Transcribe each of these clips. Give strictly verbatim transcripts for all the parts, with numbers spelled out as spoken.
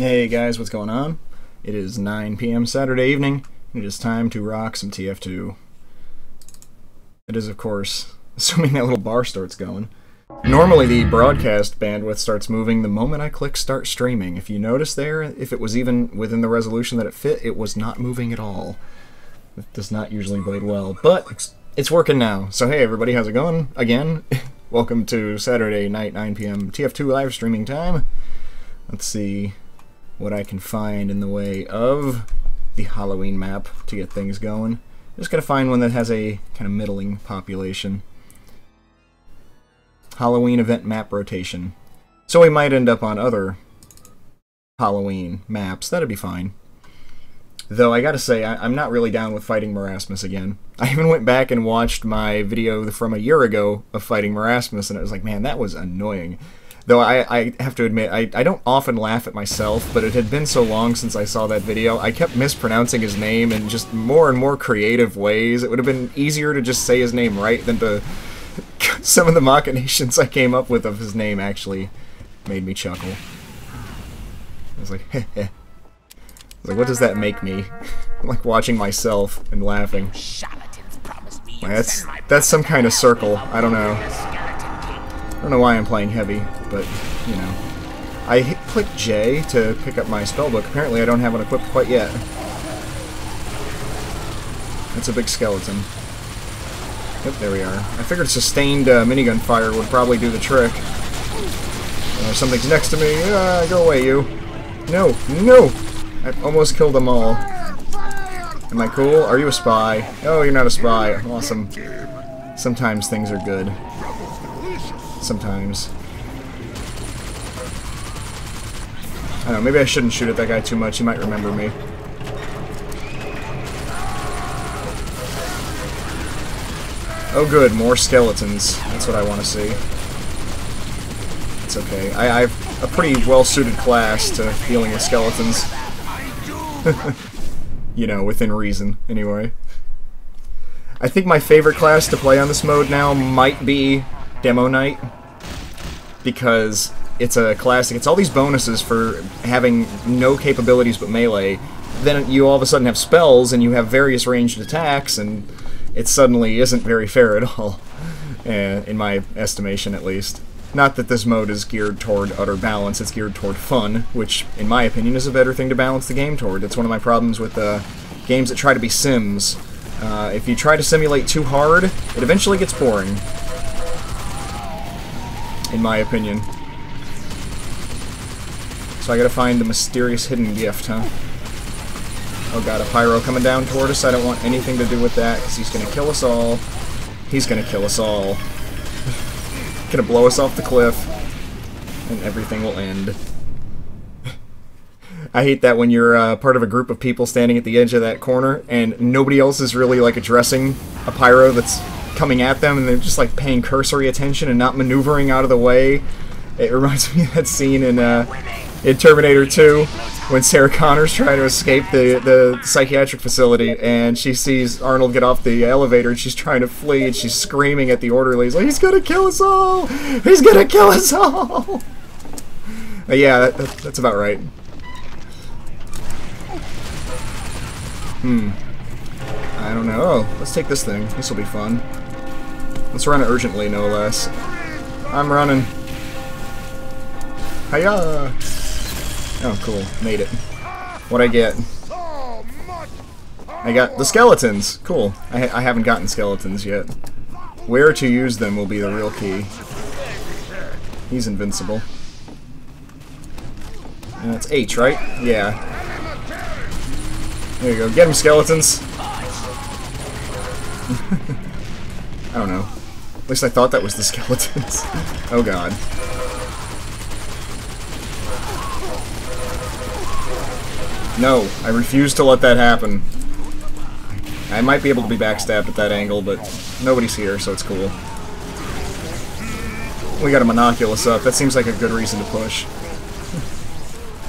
Hey guys, what's going on? It is nine P M Saturday evening. It is time to rock some T F two. It is, of course, assuming that little bar starts going. Normally the broadcast bandwidth starts moving the moment I click start streaming. If you notice there, if it was even within the resolution that it fit, it was not moving at all. It does not usually bode well, but it's working now. So hey everybody, how's it going? Again, welcome to Saturday night nine P M T F two live streaming time. Let's see what I can find in the way of the Halloween map to get things going. I'm just gonna find one that has a kind of middling population. Halloween event map rotation. So we might end up on other Halloween maps. That'd be fine. Though I gotta say, I, I'm not really down with fighting Merasmus again. I even went back and watched my video from a year ago of fighting Merasmus, and it was like, man, that was annoying. Though I, I have to admit, I, I don't often laugh at myself, but it had been so long since I saw that video, I kept mispronouncing his name in just more and more creative ways. It would have been easier to just say his name right than to... Some of the machinations I came up with of his name actually made me chuckle. I was like, heh heh. I was like, what does that make me? I'm like watching myself and laughing. Like, that's, that's some kind of circle. I don't know. I don't know why I'm playing heavy, but, you know. I hit click J to pick up my spellbook. Apparently I don't have one equipped quite yet. That's a big skeleton. Yep, there we are. I figured sustained uh, minigun fire would probably do the trick. Uh, something's next to me. Uh, go away, you. No, no! I almost killed them all. Am I cool? Are you a spy? Oh, you're not a spy. Awesome. Sometimes things are good. Sometimes. I don't know, maybe I shouldn't shoot at that guy too much. He might remember me. Oh good, more skeletons. That's what I want to see. It's okay. I, I've a pretty well-suited class to dealing with skeletons. You know, within reason, anyway. I think my favorite class to play on this mode now might be Demo Knight. Because it's a classic. It's all these bonuses for having no capabilities but melee. Then you all of a sudden have spells, and you have various ranged attacks, and... it suddenly isn't very fair at all, uh, in my estimation at least. Not that this mode is geared toward utter balance, it's geared toward fun, which, in my opinion, is a better thing to balance the game toward. It's one of my problems with uh, games that try to be sims. Uh, if you try to simulate too hard, it eventually gets boring. In my opinion. So I gotta find the mysterious hidden gift, huh? Oh god, a pyro coming down toward us. I don't want anything to do with that, because he's going to kill us all. He's going to kill us all. Going to blow us off the cliff, and everything will end. I hate that when you're uh, part of a group of people standing at the edge of that corner, and nobody else is really, like, addressing a pyro that's coming at them, and they're just, like, paying cursory attention and not maneuvering out of the way. It reminds me of that scene in... Uh, In Terminator two, when Sarah Connor's trying to escape the, the psychiatric facility, and she sees Arnold get off the elevator, and she's trying to flee, and she's screaming at the orderlies, like, he's gonna kill us all! He's gonna kill us all! But yeah, that, that, that's about right. Hmm. I don't know. Oh, let's take this thing. This'll be fun. Let's run it urgently, no less. I'm running. Hiya! Oh, cool. Made it. What'd I get? I got the skeletons! Cool. I, ha I haven't gotten skeletons yet. Where to use them will be the real key. He's invincible. And that's H, right? Yeah. There you go. Get him, skeletons! I don't know. At least I thought that was the skeletons. Oh god. No, I refuse to let that happen. I might be able to be backstabbed at that angle, but nobody's here, so it's cool. We got a Monoculus up. That seems like a good reason to push.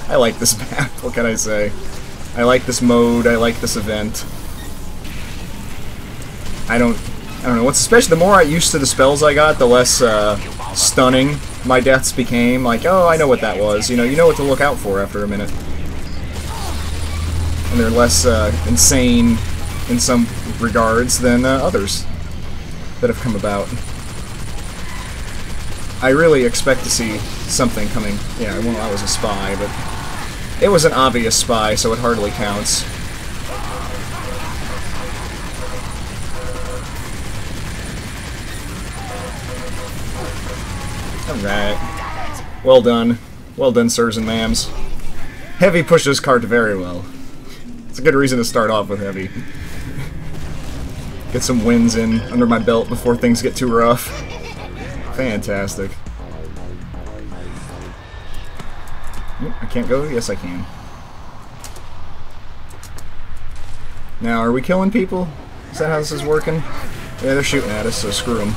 I like this map, what can I say? I like this mode, I like this event. I don't... I don't know, what's especially... The more I used to the spells I got, the less uh, stunning my deaths became like, oh, I know what that was. You know, you know what to look out for after a minute. And they're less uh, insane in some regards than uh, others that have come about. I really expect to see something coming. Yeah, well, I was a spy, but it was an obvious spy, so it hardly counts. Alright. Well done. Well done, sirs and ma'ams. Heavy pushes cart very well. It's a good reason to start off with heavy. Get some wins in under my belt before things get too rough. Fantastic. Oop, I can't go? Yes, I can. Now, are we killing people? Is that how this is working? Yeah, they're shooting at us, so screw them.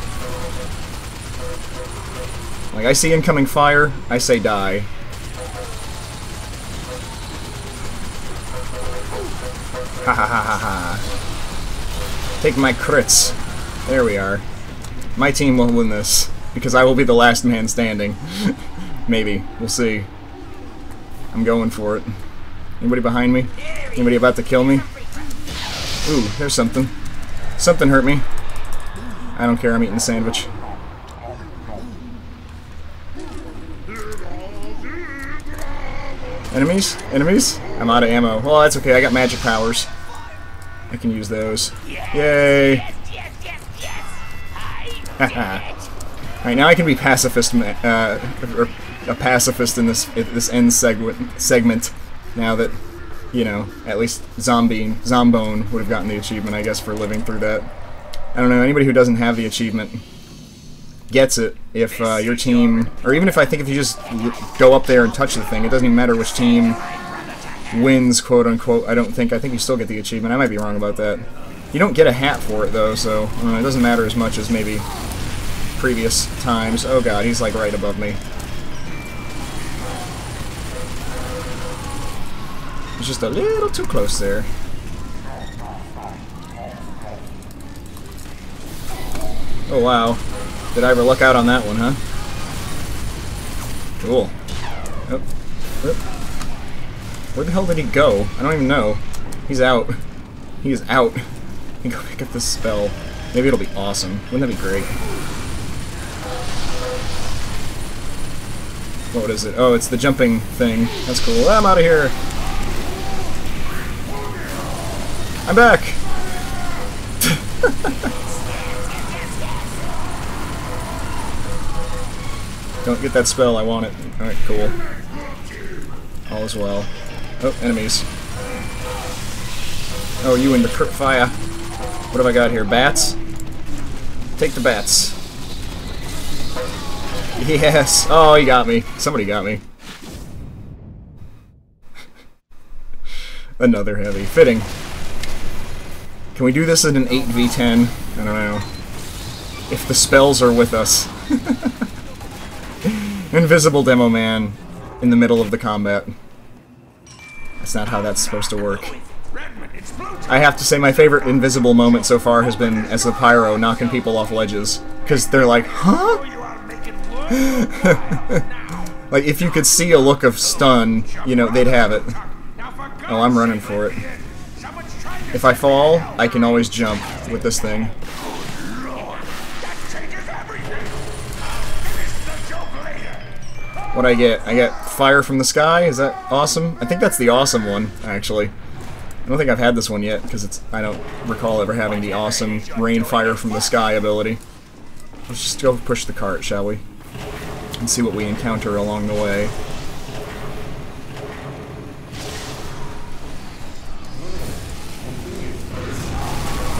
Like, I see incoming fire, I say die. Ha ha ha ha ha. Take my crits. There we are. My team will win this, because I will be the last man standing. Maybe. We'll see. I'm going for it. Anybody behind me? Anybody about to kill me? Ooh, there's something. Something hurt me. I don't care, I'm eating a sandwich. Enemies? Enemies? I'm out of ammo. Well, that's okay. I got magic powers. I can use those. Yay! Haha. Alright, now I can be pacifist, uh, or a pacifist in this this end segment. Segment. Now that, you know, at least Zombie, Zombone would have gotten the achievement, I guess, for living through that. I don't know. Anybody who doesn't have the achievement gets it if uh, your team, or even if I think if you just go up there and touch the thing, it doesn't even matter which team wins, quote unquote. I don't think, I think you still get the achievement. I might be wrong about that. You don't get a hat for it though, so uh, it doesn't matter as much as maybe previous times. Oh god, he's like right above me. He's just a little too close there. Oh wow. Did I ever luck out on that one, huh? Cool. Oh. Oh. Where the hell did he go? I don't even know. He's out. He is out. I can go pick up this spell. Maybe it'll be awesome. Wouldn't that be great? What is it? Oh, it's the jumping thing. That's cool. I'm out of here! I'm back! Don't get that spell, I want it. Alright, cool. All is well. Oh, enemies. Oh, you and the crit fire. What have I got here? Bats? Take the bats. Yes! Oh, he got me. Somebody got me. Another heavy. Fitting. Can we do this in an eight v ten? I don't know. If the spells are with us. Invisible Demo Man in the middle of the combat. That's not how that's supposed to work. I have to say my favorite invisible moment so far has been as the pyro knocking people off ledges. Because they're like, huh? Like, if you could see a look of stun, you know, they'd have it. Oh, I'm running for it. If I fall, I can always jump with this thing. What I get? I get fire from the sky? Is that awesome? I think that's the awesome one, actually. I don't think I've had this one yet, because it's I don't recall ever having the awesome rain fire from the sky ability. Let's just go push the cart, shall we? And see what we encounter along the way.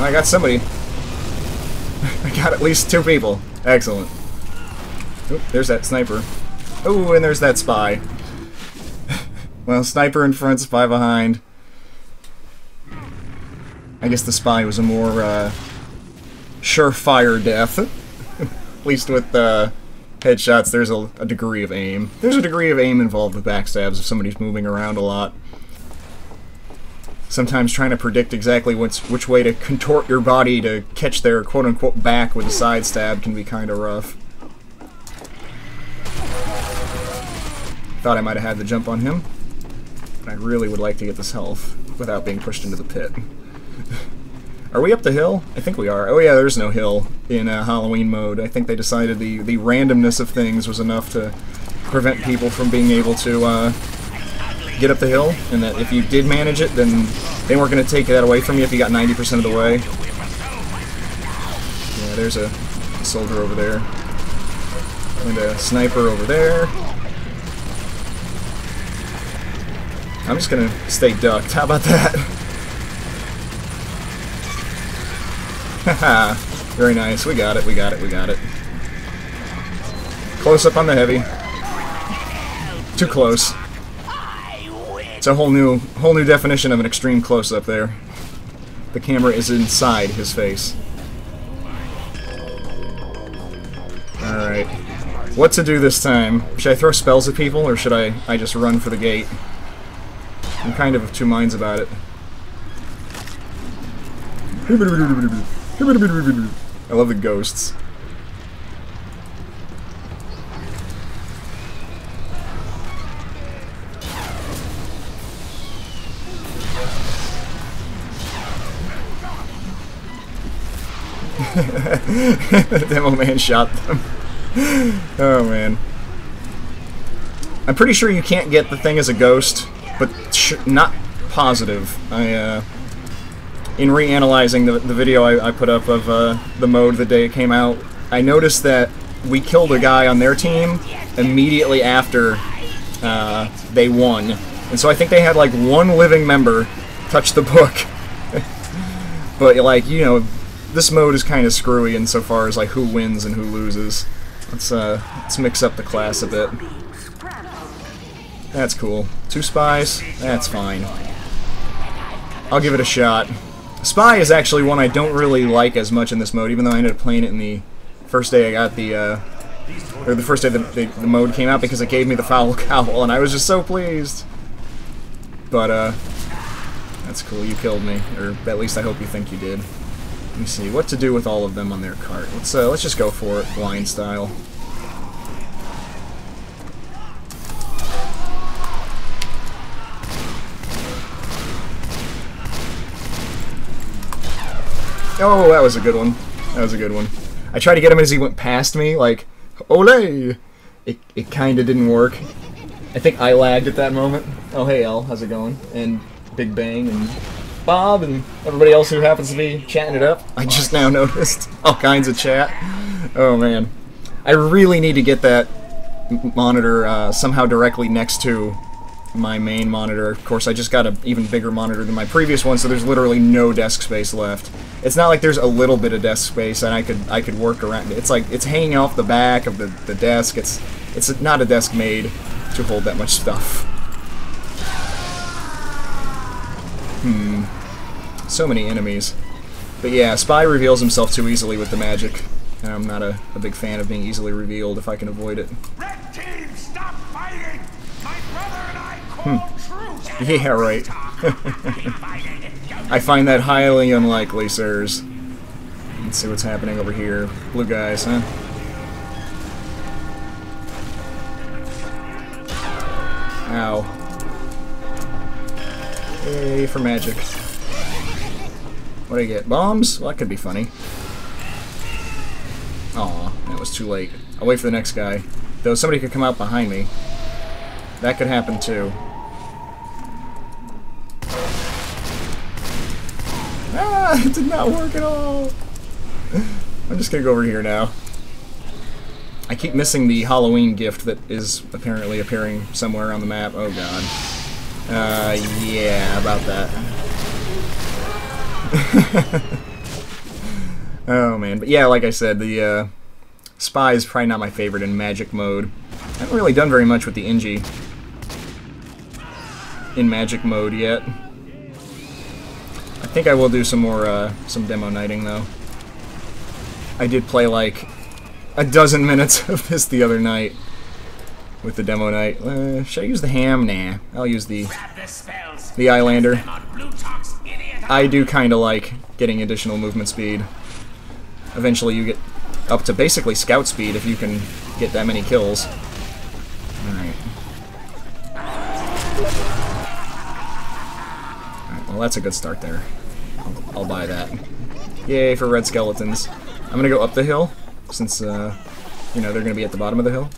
I got somebody. I got at least two people. Excellent. Oop, there's that sniper. Oh, and there's that spy. Well, sniper in front, spy behind. I guess the spy was a more uh, surefire death. At least with uh, headshots, there's a, a degree of aim. There's a degree of aim involved with backstabs if somebody's moving around a lot. Sometimes trying to predict exactly which, which way to contort your body to catch their quote-unquote back with a side stab can be kind of rough. Thought I might have had the jump on him. But I really would like to get this health without being pushed into the pit. Are we up the hill? I think we are. Oh yeah, there's no hill in uh, Halloween mode. I think they decided the, the randomness of things was enough to prevent people from being able to uh, get up the hill, and that if you did manage it, then they weren't going to take that away from you if you got ninety percent of the way. Yeah, there's a soldier over there. And a sniper over there. I'm just going to stay ducked. How about that? Haha, very nice. We got it, we got it, we got it. Close up on the heavy. Too close. It's a whole new whole new definition of an extreme close-up there. The camera is inside his face. Alright. What to do this time? Should I throw spells at people, or should I, I just run for the gate? I'm kind of of two minds about it. I love the ghosts. Demo man shot them. Oh man. I'm pretty sure you can't get the thing as a ghost, but sh not positive. I, uh... In reanalyzing the, the video I, I put up of uh, the mode the day it came out, I noticed that we killed a guy on their team immediately after uh, they won. And so I think they had like one living member touch the book. But like, you know, this mode is kind of screwy insofar as like who wins and who loses. Let's, uh, let's mix up the class a bit. That's cool. Two spies? That's fine. I'll give it a shot. Spy is actually one I don't really like as much in this mode, even though I ended up playing it in the first day I got the, uh, or the first day the, the, the mode came out, because it gave me the Foul Cowl, and I was just so pleased. But, uh, that's cool, you killed me, or at least I hope you think you did. Let me see, what to do with all of them on their cart. Let's, uh, let's just go for it, blind style. Oh, that was a good one. That was a good one. I tried to get him as he went past me, like, ole! It, it kind of didn't work. I think I lagged at that moment. Oh, hey, L, how's it going? And Big Bang and Bob and everybody else who happens to be chatting it up. I just now noticed all kinds of chat. Oh, man. I really need to get that monitor uh, somehow directly next to my main monitor. Of course, I just got an even bigger monitor than my previous one, so there's literally no desk space left. It's not like there's a little bit of desk space and I could I could work around it. It's like it's hanging off the back of the, the desk. It's it's not a desk made to hold that much stuff. Hmm. So many enemies. But yeah, Spy reveals himself too easily with the magic. And I'm not a, a big fan of being easily revealed if I can avoid it. Red team, stop fighting! My brother and I call truce. Yeah, right. I find that highly unlikely, sirs. Let's see what's happening over here. Blue guys, huh? Ow. Yay for magic. What do I get? Bombs? Well, that could be funny. Aw, that was too late. I'll wait for the next guy. Though somebody could come out behind me. That could happen too. Ah, it did not work at all. I'm just gonna go over here now. I keep missing the Halloween gift that is apparently appearing somewhere on the map. Oh god. Uh, yeah, about that. Oh man, but yeah, like I said, the uh, Spy is probably not my favorite in Magic mode. I haven't really done very much with the N G in Magic mode yet. I think I will do some more, uh, some demo nighting, though. I did play, like, a dozen minutes of this the other night with the demo night. Uh, should I use the ham? Nah. I'll use the, the Eyelander. I do kind of like getting additional movement speed. Eventually you get up to basically scout speed if you can get that many kills. Alright. Well, that's a good start there. I'll, I'll buy that. Yay for red skeletons. I'm going to go up the hill, since, uh, you know, they're going to be at the bottom of the hill.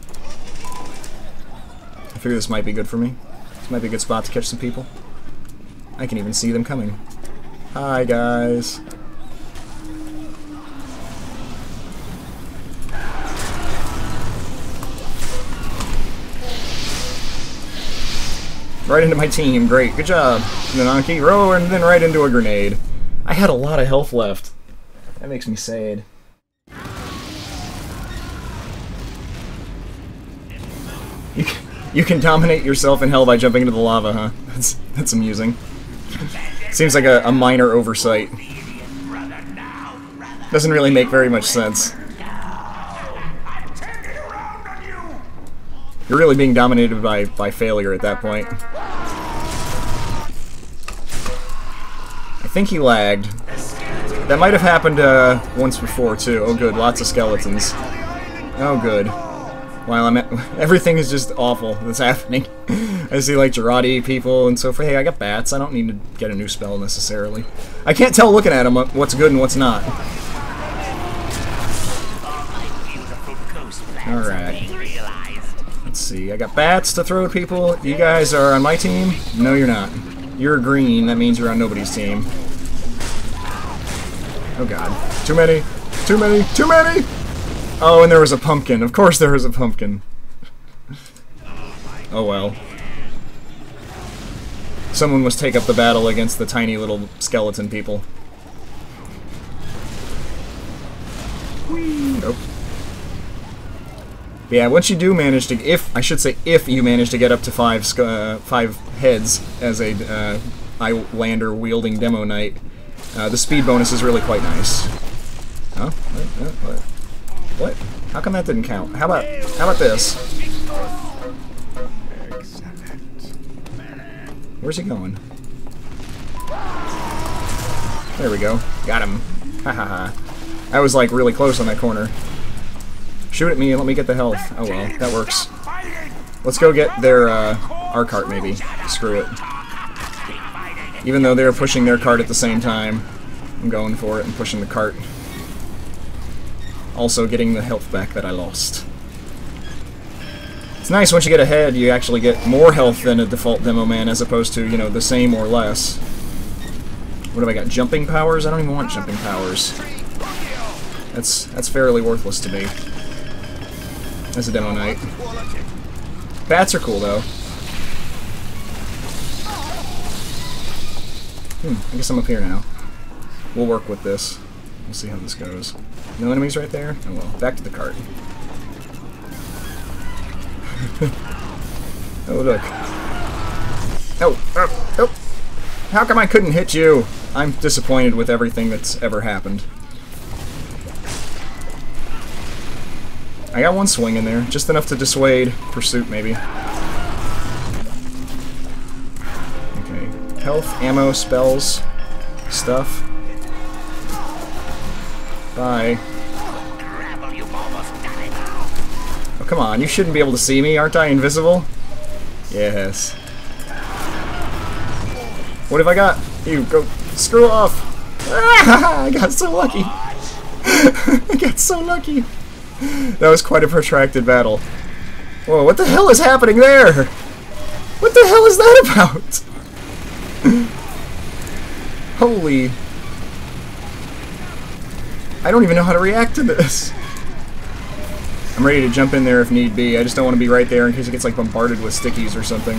I figure this might be good for me. This might be a good spot to catch some people. I can even see them coming. Hi, guys. Right into my team, great, good job. Nanaki, row, and then right into a grenade. I had a lot of health left. That makes me sad. You can, you can dominate yourself in hell by jumping into the lava, huh? That's, that's amusing. Seems like a, a minor oversight. Doesn't really make very much sense. You're really being dominated by, by failure at that point. I think he lagged. That might have happened uh, once before, too. Oh, good. Lots of skeletons. Oh, good. While I'm at... Everything is just awful that's happening. I see, like, Girati people and so forth. Hey, I got bats. I don't need to get a new spell, necessarily. I can't tell looking at them what's good and what's not. Alright. Let's see, I got bats to throw at people. You guys are on my team? No, you're not. You're green, that means you're on nobody's team. Oh god. Too many! Too many! Too many! Oh, and there was a pumpkin. Of course there was a pumpkin. Oh well. Someone must take up the battle against the tiny little skeleton people. Nope. Yeah, once you do manage to, if, I should say, if you manage to get up to five uh, five heads as a uh, Eyelander wielding demo knight, uh, the speed bonus is really quite nice. Huh? What? What? What? How come that didn't count? How about, how about this? Where's he going? There we go. Got him. Ha ha ha. I was like really close on that corner. Shoot at me and let me get the health. Oh well, that works. Let's go get their, uh, our cart maybe. Screw it. Even though they're pushing their cart at the same time, I'm going for it and pushing the cart. Also getting the health back that I lost. It's nice once you get ahead, you actually get more health than a default demo man as opposed to, you know, the same or less. What have I got? Jumping powers? I don't even want jumping powers. That's, that's fairly worthless to me. That's a demo knight. Bats are cool, though. Hmm, I guess I'm up here now. We'll work with this. We'll see how this goes. No enemies right there? Oh well, back to the cart. Oh, look. Oh, oh, oh! How come I couldn't hit you? I'm disappointed with everything that's ever happened. I got one swing in there, just enough to dissuade pursuit, maybe. Okay, health, ammo, spells, stuff. Bye. Oh, come on, you shouldn't be able to see me, aren't I invisible? Yes. What have I got? You, go, screw off! Ah, I got so lucky! I got so lucky! That was quite a protracted battle. Whoa, what the hell is happening there? What the hell is that about? Holy... I don't even know how to react to this. I'm ready to jump in there if need be. I just don't want to be right there in case it gets like bombarded with stickies or something.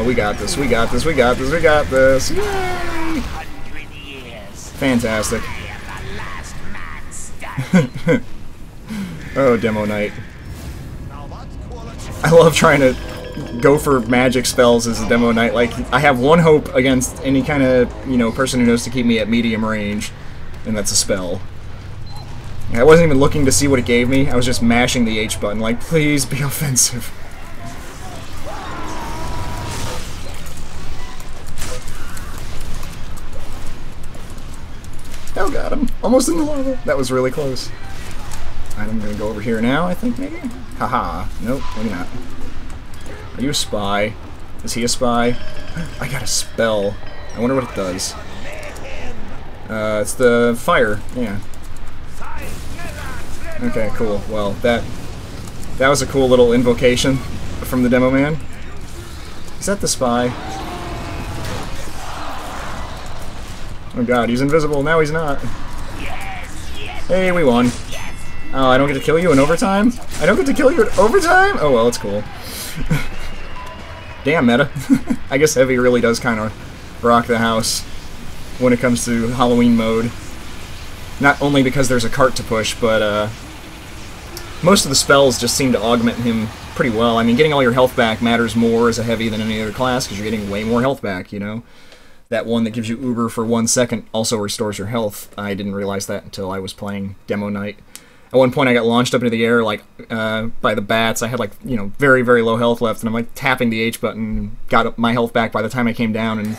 Oh, we got this, we got this, we got this, we got this. Yay! Fantastic. Oh, demo knight. I love trying to go for magic spells as a demo knight. Like, I have one hope against any kind of, you know, person who knows to keep me at medium range, and that's a spell. I wasn't even looking to see what it gave me. I was just mashing the H button, like, please be offensive. Oh, got him. Almost in the lava. That was really close. I'm gonna go over here now, I think, maybe? Haha. Nope, maybe not. Are you a spy? Is he a spy? I got a spell. I wonder what it does. Uh, it's the fire. Yeah. Okay, cool. Well, that that was a cool little invocation from the demo man. Is that the spy? Oh god, he's invisible. Now he's not. Hey, we won. Oh, I don't get to kill you in overtime? I don't get to kill you in overtime? Oh well, it's cool. Damn, meta. I guess Heavy really does kind of rock the house when it comes to Halloween mode. Not only because there's a cart to push, but uh, most of the spells just seem to augment him pretty well. I mean, getting all your health back matters more as a Heavy than any other class, because you're getting way more health back, you know? That one that gives you Uber for one second also restores your health. I didn't realize that until I was playing demo night. At one point I got launched up into the air like uh, by the bats. I had like, you know, very, very low health left, and I'm like tapping the H button, got my health back by the time I came down, and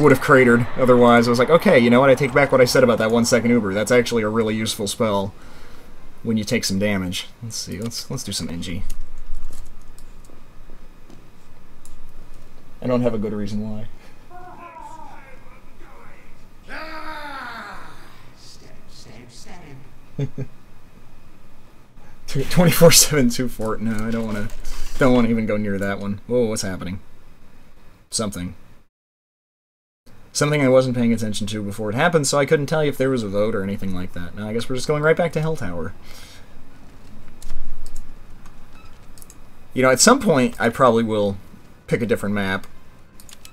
would have cratered otherwise. I was like, okay, you know what, I take back what I said about that one second Uber. That's actually a really useful spell when you take some damage. Let's see, let's let's do some N G. I don't have a good reason why. twenty-four seven two fort. No, I don't want to. Don't want to even go near that one. Whoa, what's happening? Something. Something I wasn't paying attention to before it happened, so I couldn't tell you if there was a vote or anything like that. Now I guess we're just going right back to Hell Tower. You know, at some point I probably will pick a different map.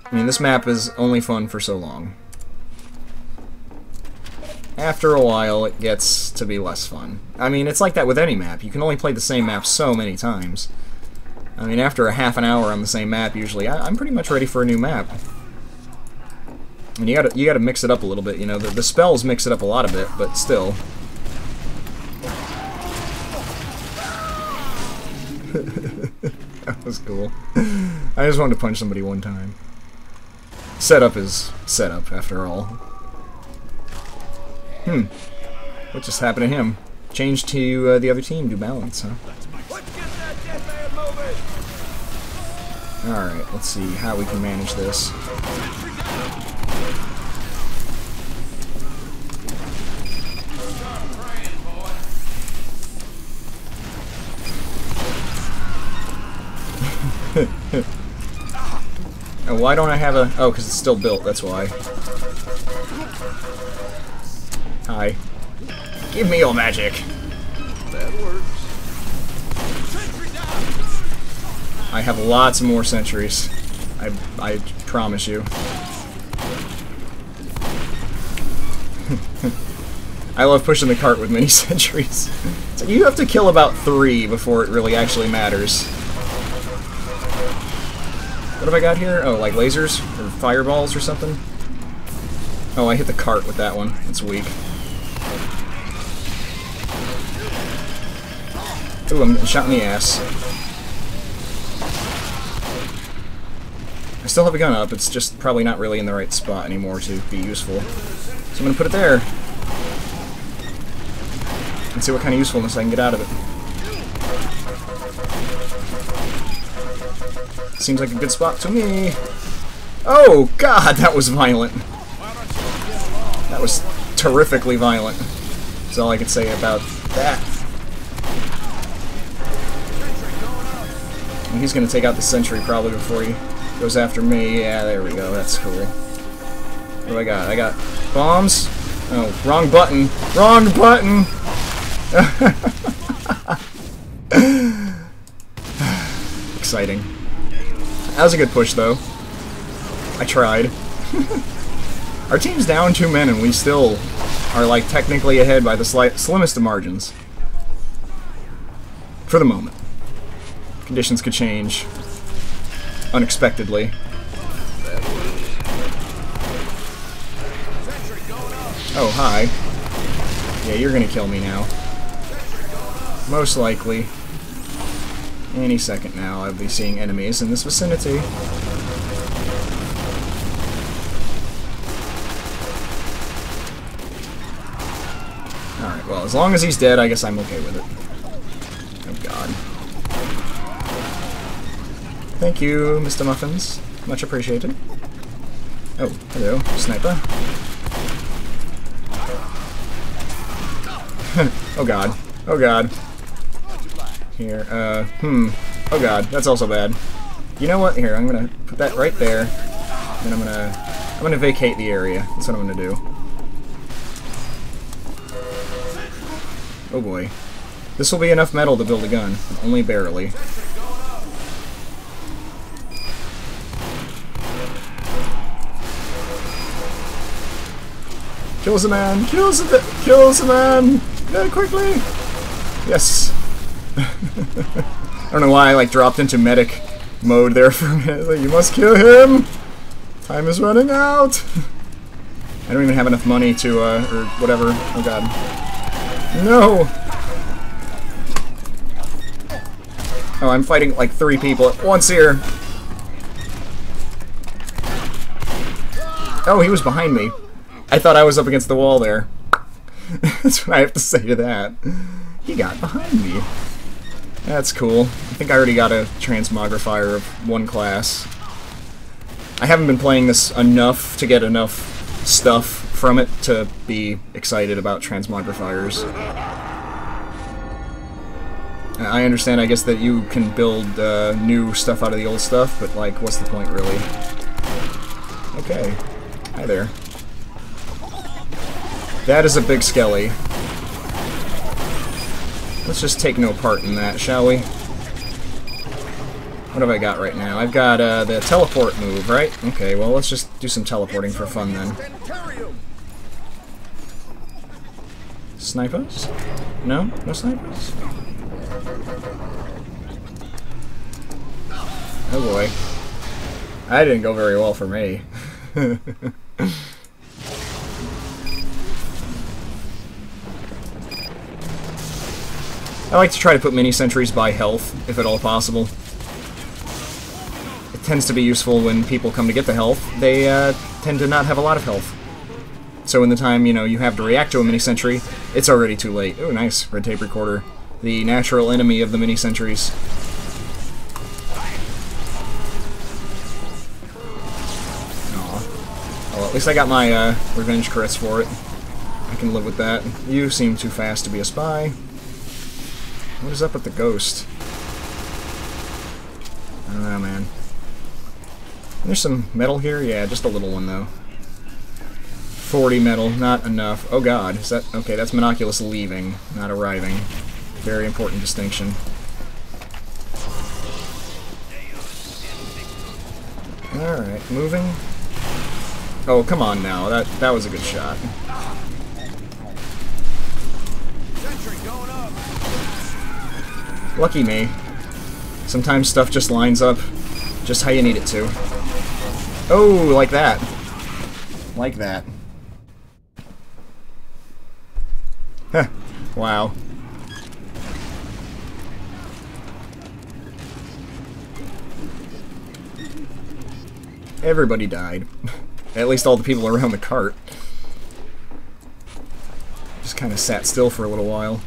I mean, this map is only fun for so long. After a while, it gets to be less fun. I mean, it's like that with any map. You can only play the same map so many times. I mean, after a half an hour on the same map, usually, I, I'm pretty much ready for a new map. And you gotta, you gotta mix it up a little bit, you know. The, the spells mix it up a lot of it, but still. That was cool. I just wanted to punch somebody one time. Setup is setup, after all. Hmm. What just happened to him? Change to uh, the other team, do balance, huh? Alright, let's see how we can manage this. Oh, why don't I have a... Oh, because it's still built, that's why. Hi. Give me your magic. That works. I have lots more sentries. I I promise you. I love pushing the cart with many sentries. So you have to kill about three before it really actually matters. What have I got here? Oh, like lasers or fireballs or something? Oh, I hit the cart with that one. It's weak. Ooh, I'm shot in the ass. I still have a gun up, it's just probably not really in the right spot anymore to be useful. So I'm gonna put it there. And see what kind of usefulness I can get out of it. Seems like a good spot to me. Oh god, that was violent. That was terrifically violent. That's all I can say about that. He's gonna take out the sentry probably before he goes after me. Yeah, there we go. That's cool. What do I got? I got bombs. Oh, wrong button. Wrong button. Exciting. That was a good push, though. I tried. Our team's down two men, and we still are like technically ahead by the slight, slimmest of margins for the moment. Conditions could change unexpectedly. Oh, hi. Yeah, you're gonna kill me now. Most likely. Any second now, I'll be seeing enemies in this vicinity. Alright, well, as long as he's dead, I guess I'm okay with it. Oh, God. Thank you, Mister Muffins. Much appreciated. Oh, hello, sniper. Oh god. Oh god. Here, uh, hmm. Oh god, that's also bad. You know what? Here, I'm gonna put that right there. And I'm gonna... I'm gonna vacate the area. That's what I'm gonna do. Oh boy. This will be enough metal to build a gun. Only barely. Kills the man! Kills the kills the man! Yeah, quickly! Yes. I don't know why I like dropped into medic mode there for a minute. Like, you must kill him. Time is running out. I don't even have enough money to uh, or whatever. Oh god. No. Oh, I'm fighting like three people at once here. Oh, he was behind me. I thought I was up against the wall there. That's what I have to say to that. He got behind me. That's cool. I think I already got a transmogrifier of one class. I haven't been playing this enough to get enough stuff from it to be excited about transmogrifiers. I understand, I guess, that you can build uh, new stuff out of the old stuff, but, like, what's the point, really? Okay. Hi there. That is a big skelly. Let's just take no part in that, shall we? What have I got right now? I've got uh, the teleport move, right? Okay, well, let's just do some teleporting for fun then. Snipers? No? No snipers? Oh boy. I didn't go very well for me. I like to try to put mini-sentries by health, if at all possible. It tends to be useful when people come to get the health. They uh, tend to not have a lot of health. So in the time, you know, you have to react to a mini-sentry, it's already too late. Oh, nice. Red tape recorder. The natural enemy of the mini-sentries. Aw. Well, at least I got my uh, revenge crits for it. I can live with that. You seem too fast to be a spy. What is up with the ghost? I don't know, man. There's some metal here? Yeah, just a little one, though. forty metal, not enough. Oh god, is that... Okay, that's Monoculus leaving, not arriving. Very important distinction. Alright, moving. Oh, come on now. That, that was a good shot. Sentry going up! Lucky me. Sometimes stuff just lines up just how you need it to. Oh, like that. Like that. Huh. Wow. Everybody died. At least all the people around the cart. Just kind of sat still for a little while.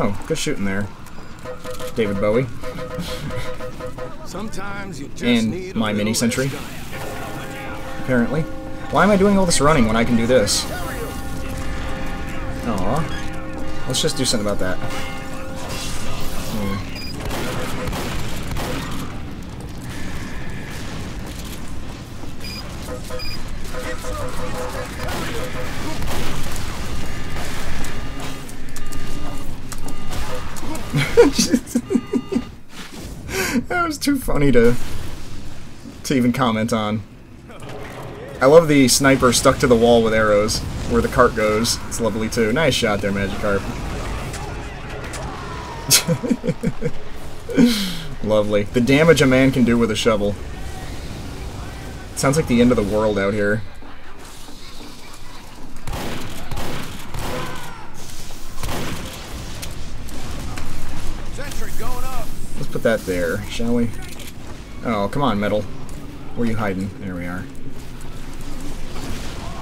Oh, good shooting there, David Bowie. Sometimes you just and need my mini sentry. Apparently. Why am I doing all this running when I can do this? Aw. Let's just do something about that. Hmm. That was too funny to to even comment on. I love the sniper stuck to the wall with arrows where the cart goes. It's lovely too. Nice shot there, Magikarp. Lovely. The damage a man can do with a shovel. It sounds like the end of the world out here. Put that there, shall we? Oh, come on, metal. Where are you hiding? There we are.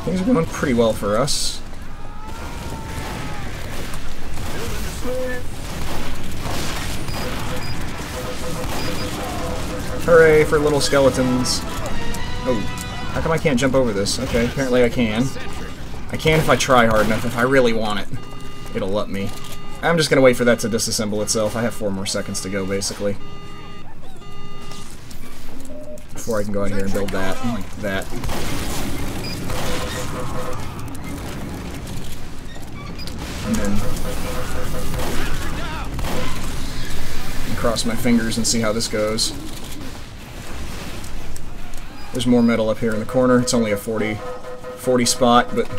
Things are going pretty well for us. Hooray for little skeletons. Oh, how come I can't jump over this? Okay, apparently I can. I can if I try hard enough. If I really want it, it'll let me. I'm just gonna wait for that to disassemble itself. I have four more seconds to go, basically. Before I can go out here and build that, like that. And then cross my fingers and see how this goes. There's more metal up here in the corner. It's only a forty, forty spot, but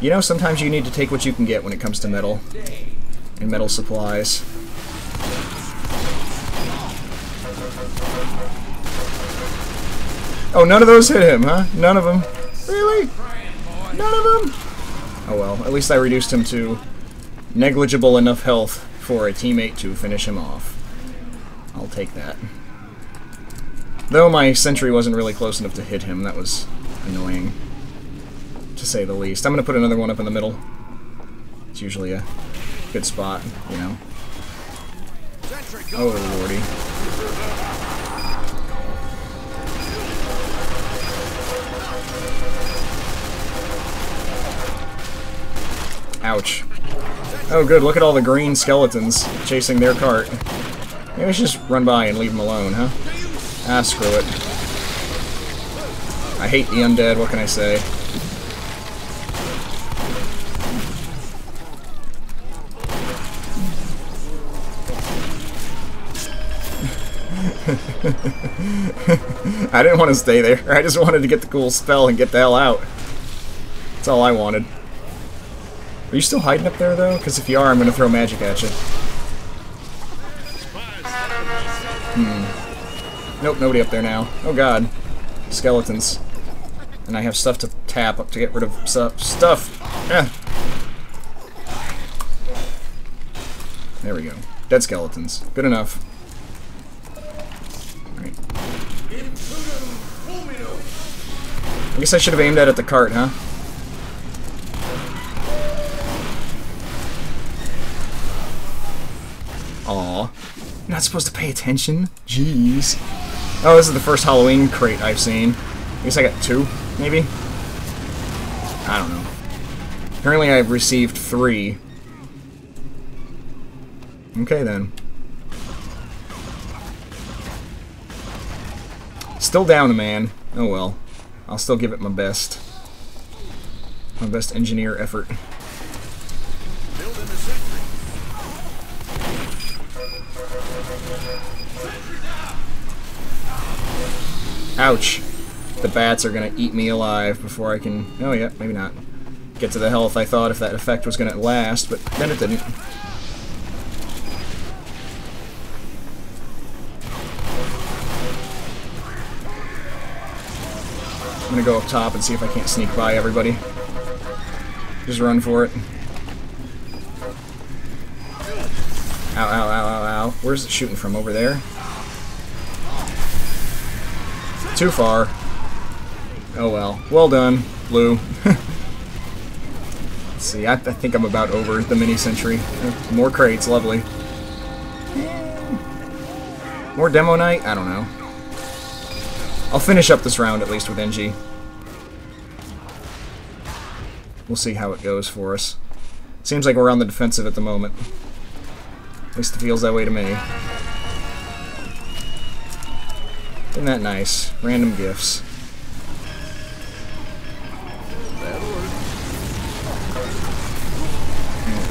you know, sometimes you need to take what you can get when it comes to metal and metal supplies. Oh, none of those hit him, huh? None of them. Really? None of them? Oh well, at least I reduced him to negligible enough health for a teammate to finish him off. I'll take that. Though my sentry wasn't really close enough to hit him, that was annoying, to say the least. I'm gonna put another one up in the middle. It's usually a good spot, you know. Oh lordy. Ouch. Oh good, look at all the green skeletons chasing their cart. Maybe we should just run by and leave them alone, huh? Ah, screw it. I hate the undead, what can I say? I didn't want to stay there. I just wanted to get the cool spell and get the hell out. That's all I wanted. Are you still hiding up there, though? Because if you are, I'm going to throw magic at you. Hmm. Nope, nobody up there now. Oh god. Skeletons. And I have stuff to tap up to get rid of stuff. Stuff! Eh. There we go. Dead skeletons. Good enough. Alright. I guess I should have aimed that at the cart, huh? Aw. You're not supposed to pay attention? Jeez. Oh, this is the first Halloween crate I've seen. I guess I got two, maybe? I don't know. Apparently I've received three. Okay, then. Still down a man. Oh well. I'll still give it my best. My best engineer effort. Ouch. The bats are gonna eat me alive before I can... Oh yeah, maybe not. Get to the health I thought if that effect was gonna last, but then it didn't. I'm gonna go up top and see if I can't sneak by everybody. Just run for it. Ow, ow, ow, ow, ow. Where's it shooting from? Over there? Too far. Oh well. Well done, Blue. Let's see, I, I think I'm about over the mini-sentry. More crates, lovely. More demo night? I don't know. I'll finish up this round at least with N G. We'll see how it goes for us. Seems like we're on the defensive at the moment. At least it feels that way to me. Isn't that nice? Random gifts.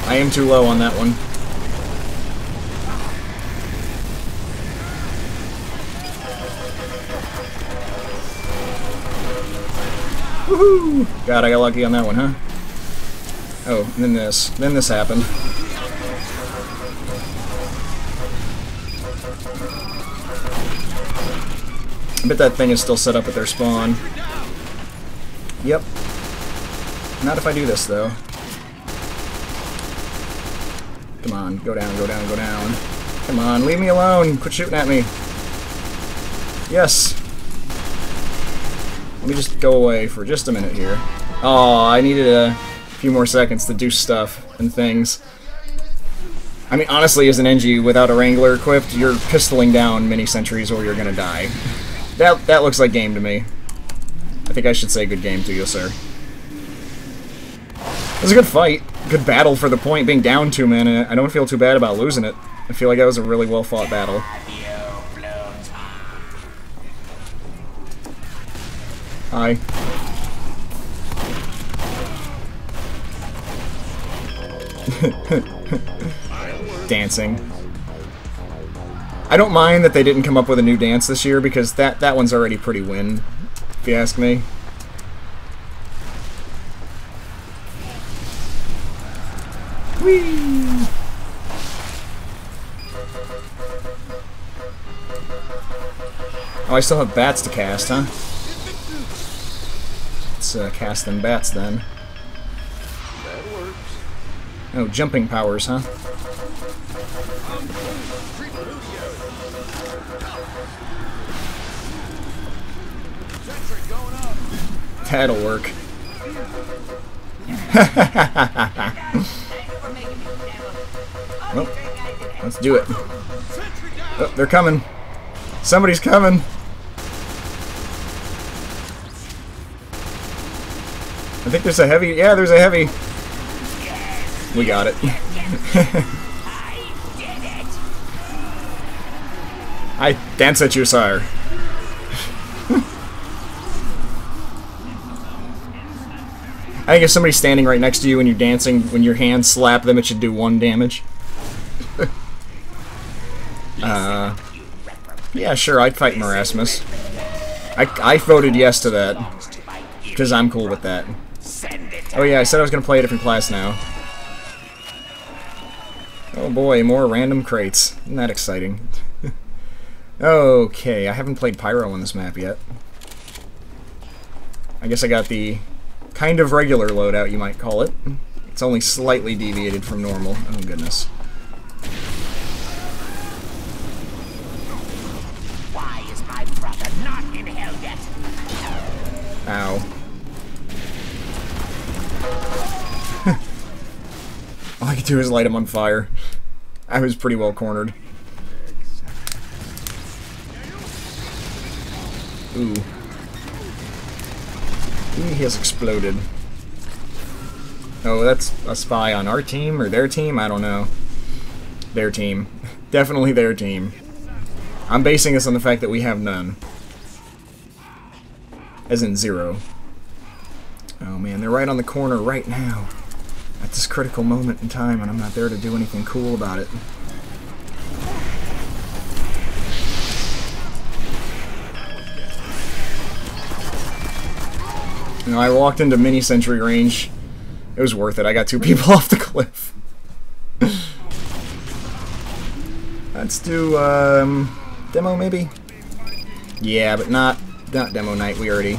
I am too low on that one. Woohoo! God, I got lucky on that one, huh? Oh, and then this. Then this happened. I bet that thing is still set up at their spawn. Yep. Not if I do this, though. Come on, go down, go down, go down. Come on, leave me alone! Quit shooting at me! Yes! Let me just go away for just a minute here. Aw, I needed a few more seconds to do stuff and things. I mean, honestly, as an N G without a Wrangler equipped, you're pistoling down many sentries or you're gonna die. That, that looks like game to me. I think I should say good game to you, sir. It was a good fight. Good battle for the point, being down two men, and I don't feel too bad about losing it. I feel like that was a really well-fought battle. Hi. Dancing. I don't mind that they didn't come up with a new dance this year, because that, that one's already pretty win, if you ask me. Whee! Oh, I still have bats to cast, huh? Let's uh, cast them bats, then. That works. Oh, jumping powers, huh? That'll work. Well, let's do it. Oh, they're coming. Somebody's coming. I think there's a heavy. Yeah, there's a heavy. We got it. I dance at you, sire. I think if somebody's standing right next to you and you're dancing, when your hands slap them, it should do one damage. uh, yeah, sure, I'd fight Merasmus. I, I voted yes to that, because I'm cool with that. Oh yeah, I said I was going to play a different class now. Oh boy, more random crates. Isn't that exciting? Okay, I haven't played Pyro on this map yet. I guess I got the kind of regular loadout, you might call it. It's only slightly deviated from normal. Oh goodness. Why is my brother not in hell yet? Ow. All I could do is light him on fire. I was pretty well cornered. Ooh. Ooh, he has exploded. Oh, that's a spy on our team or their team? I don't know. Their team. Definitely their team. I'm basing this on the fact that we have none. As in zero. Oh man, they're right on the corner right now. At this critical moment in time, and I'm not there to do anything cool about it. You know, I walked into mini-sentry range. It was worth it. I got two people off the cliff. Let's do, um... demo, maybe? Yeah, but not, not demo night. We already...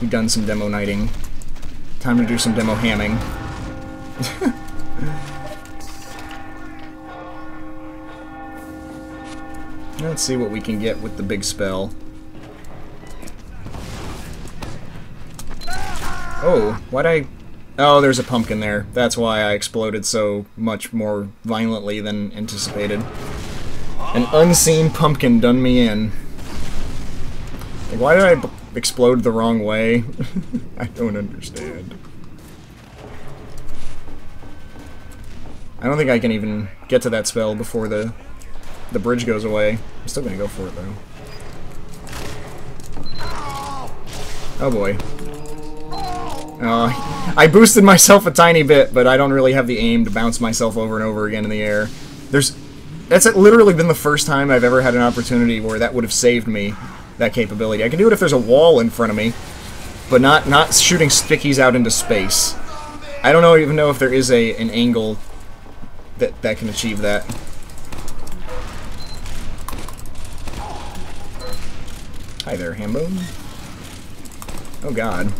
We've done some demo nighting. Time to do some demo hamming. Let's see what we can get with the big spell. Oh, why'd I... Oh, there's a pumpkin there. That's why I exploded so much more violently than anticipated. An unseen pumpkin done me in. Like, why did I b explode the wrong way? I don't understand. I don't think I can even get to that spell before the the bridge goes away. I'm still gonna go for it though. Oh boy. Uh, I boosted myself a tiny bit, but I don't really have the aim to bounce myself over and over again in the air. There's that's literally been the first time I've ever had an opportunity where that would have saved me, that capability. I can do it if there's a wall in front of me, but not not shooting stickies out into space. I don't know, even know if there is a an angle that that can achieve that. Hi there, Hambone. Oh god.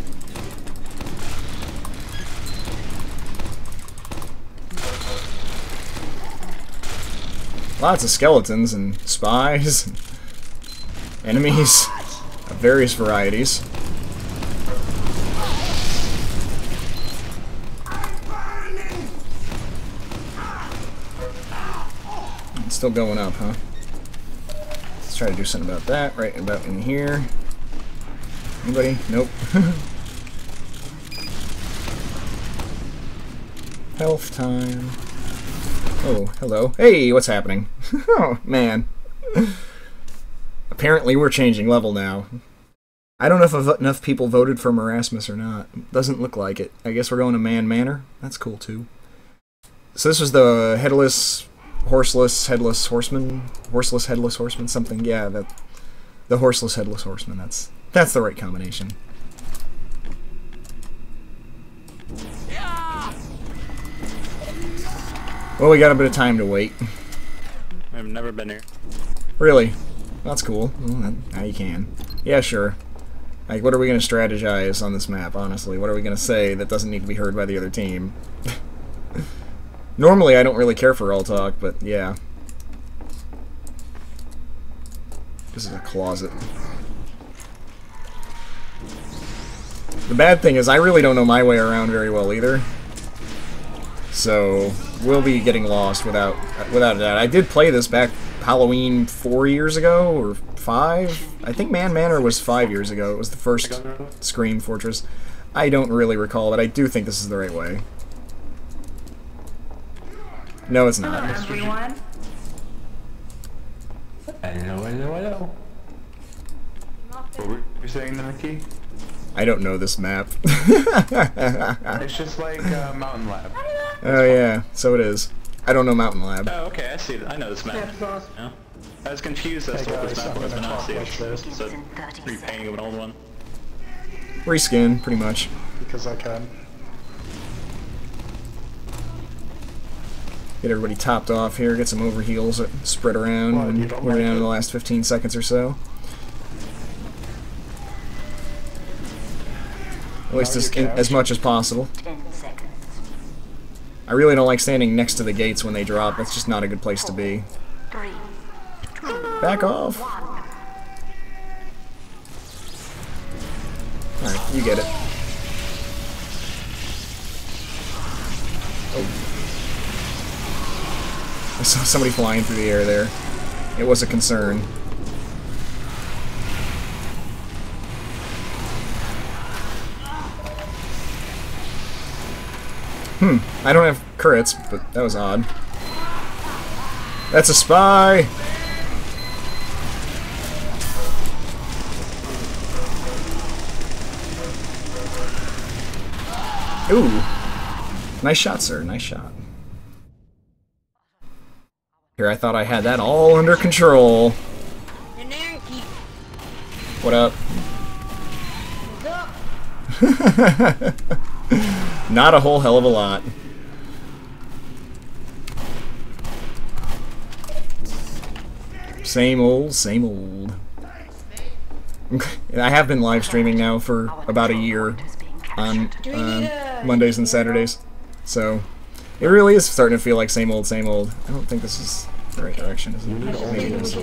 Lots of skeletons and spies and enemies of various varieties. still going up, huh? Let's try to do something about that, right about in here. Anybody? Nope. Health time. Oh, hello. Hey, what's happening? Oh, man. Apparently we're changing level now. I don't know if enough people voted for Merasmus or not. Doesn't look like it. I guess we're going to Man Manor. That's cool, too. So this was the Headless, Horseless, Headless Horseman? Horseless, Headless Horseman? Something, yeah. That, the Horseless, Headless Horseman. That's, that's the right combination. Well, we got a bit of time to wait. I've never been here. Really? That's cool. Well, now you can. Yeah, sure. Like, what are we going to strategize on this map, honestly? What are we going to say that doesn't need to be heard by the other team? Normally, I don't really care for all talk, but yeah. This is a closet. The bad thing is I really don't know my way around very well either. So we'll be getting lost without without a doubt. I did play this back Halloween four years ago or five. I think Man Manor was five years ago. It was the first Scream Fortress. I don't really recall, but I do think this is the right way. No, it's not. Hello, everyone. Hello, hello, hello. What were you saying there, Mickey? I don't know this map. It's just like uh, Mountain Lab. Oh yeah, so it is. I don't know Mountain Lab. Oh, okay, I see that. I know this map. Yeah. I was confused as to what this map was, but now I see it. It's a repainting of an old one. Reskin, pretty much. Because I can. Get everybody topped off here, get some overheals that spread around, well, and we're down in the last fifteen seconds or so. At least as, in, as much as possible. I really don't like standing next to the gates when they drop. That's just not a good place to be. Back off! Alright, you get it. Oh. I saw somebody flying through the air there. It was a concern. Hmm, I don't have crits, but that was odd. That's a spy! Ooh! Nice shot, sir, nice shot. Here, I thought I had that all under control. What up? Not a whole hell of a lot. Same old, same old. I have been live streaming now for about a year on uh, Mondays and Saturdays. So it really is starting to feel like same old, same old. I don't think this is the right direction, is it? Maybe it is.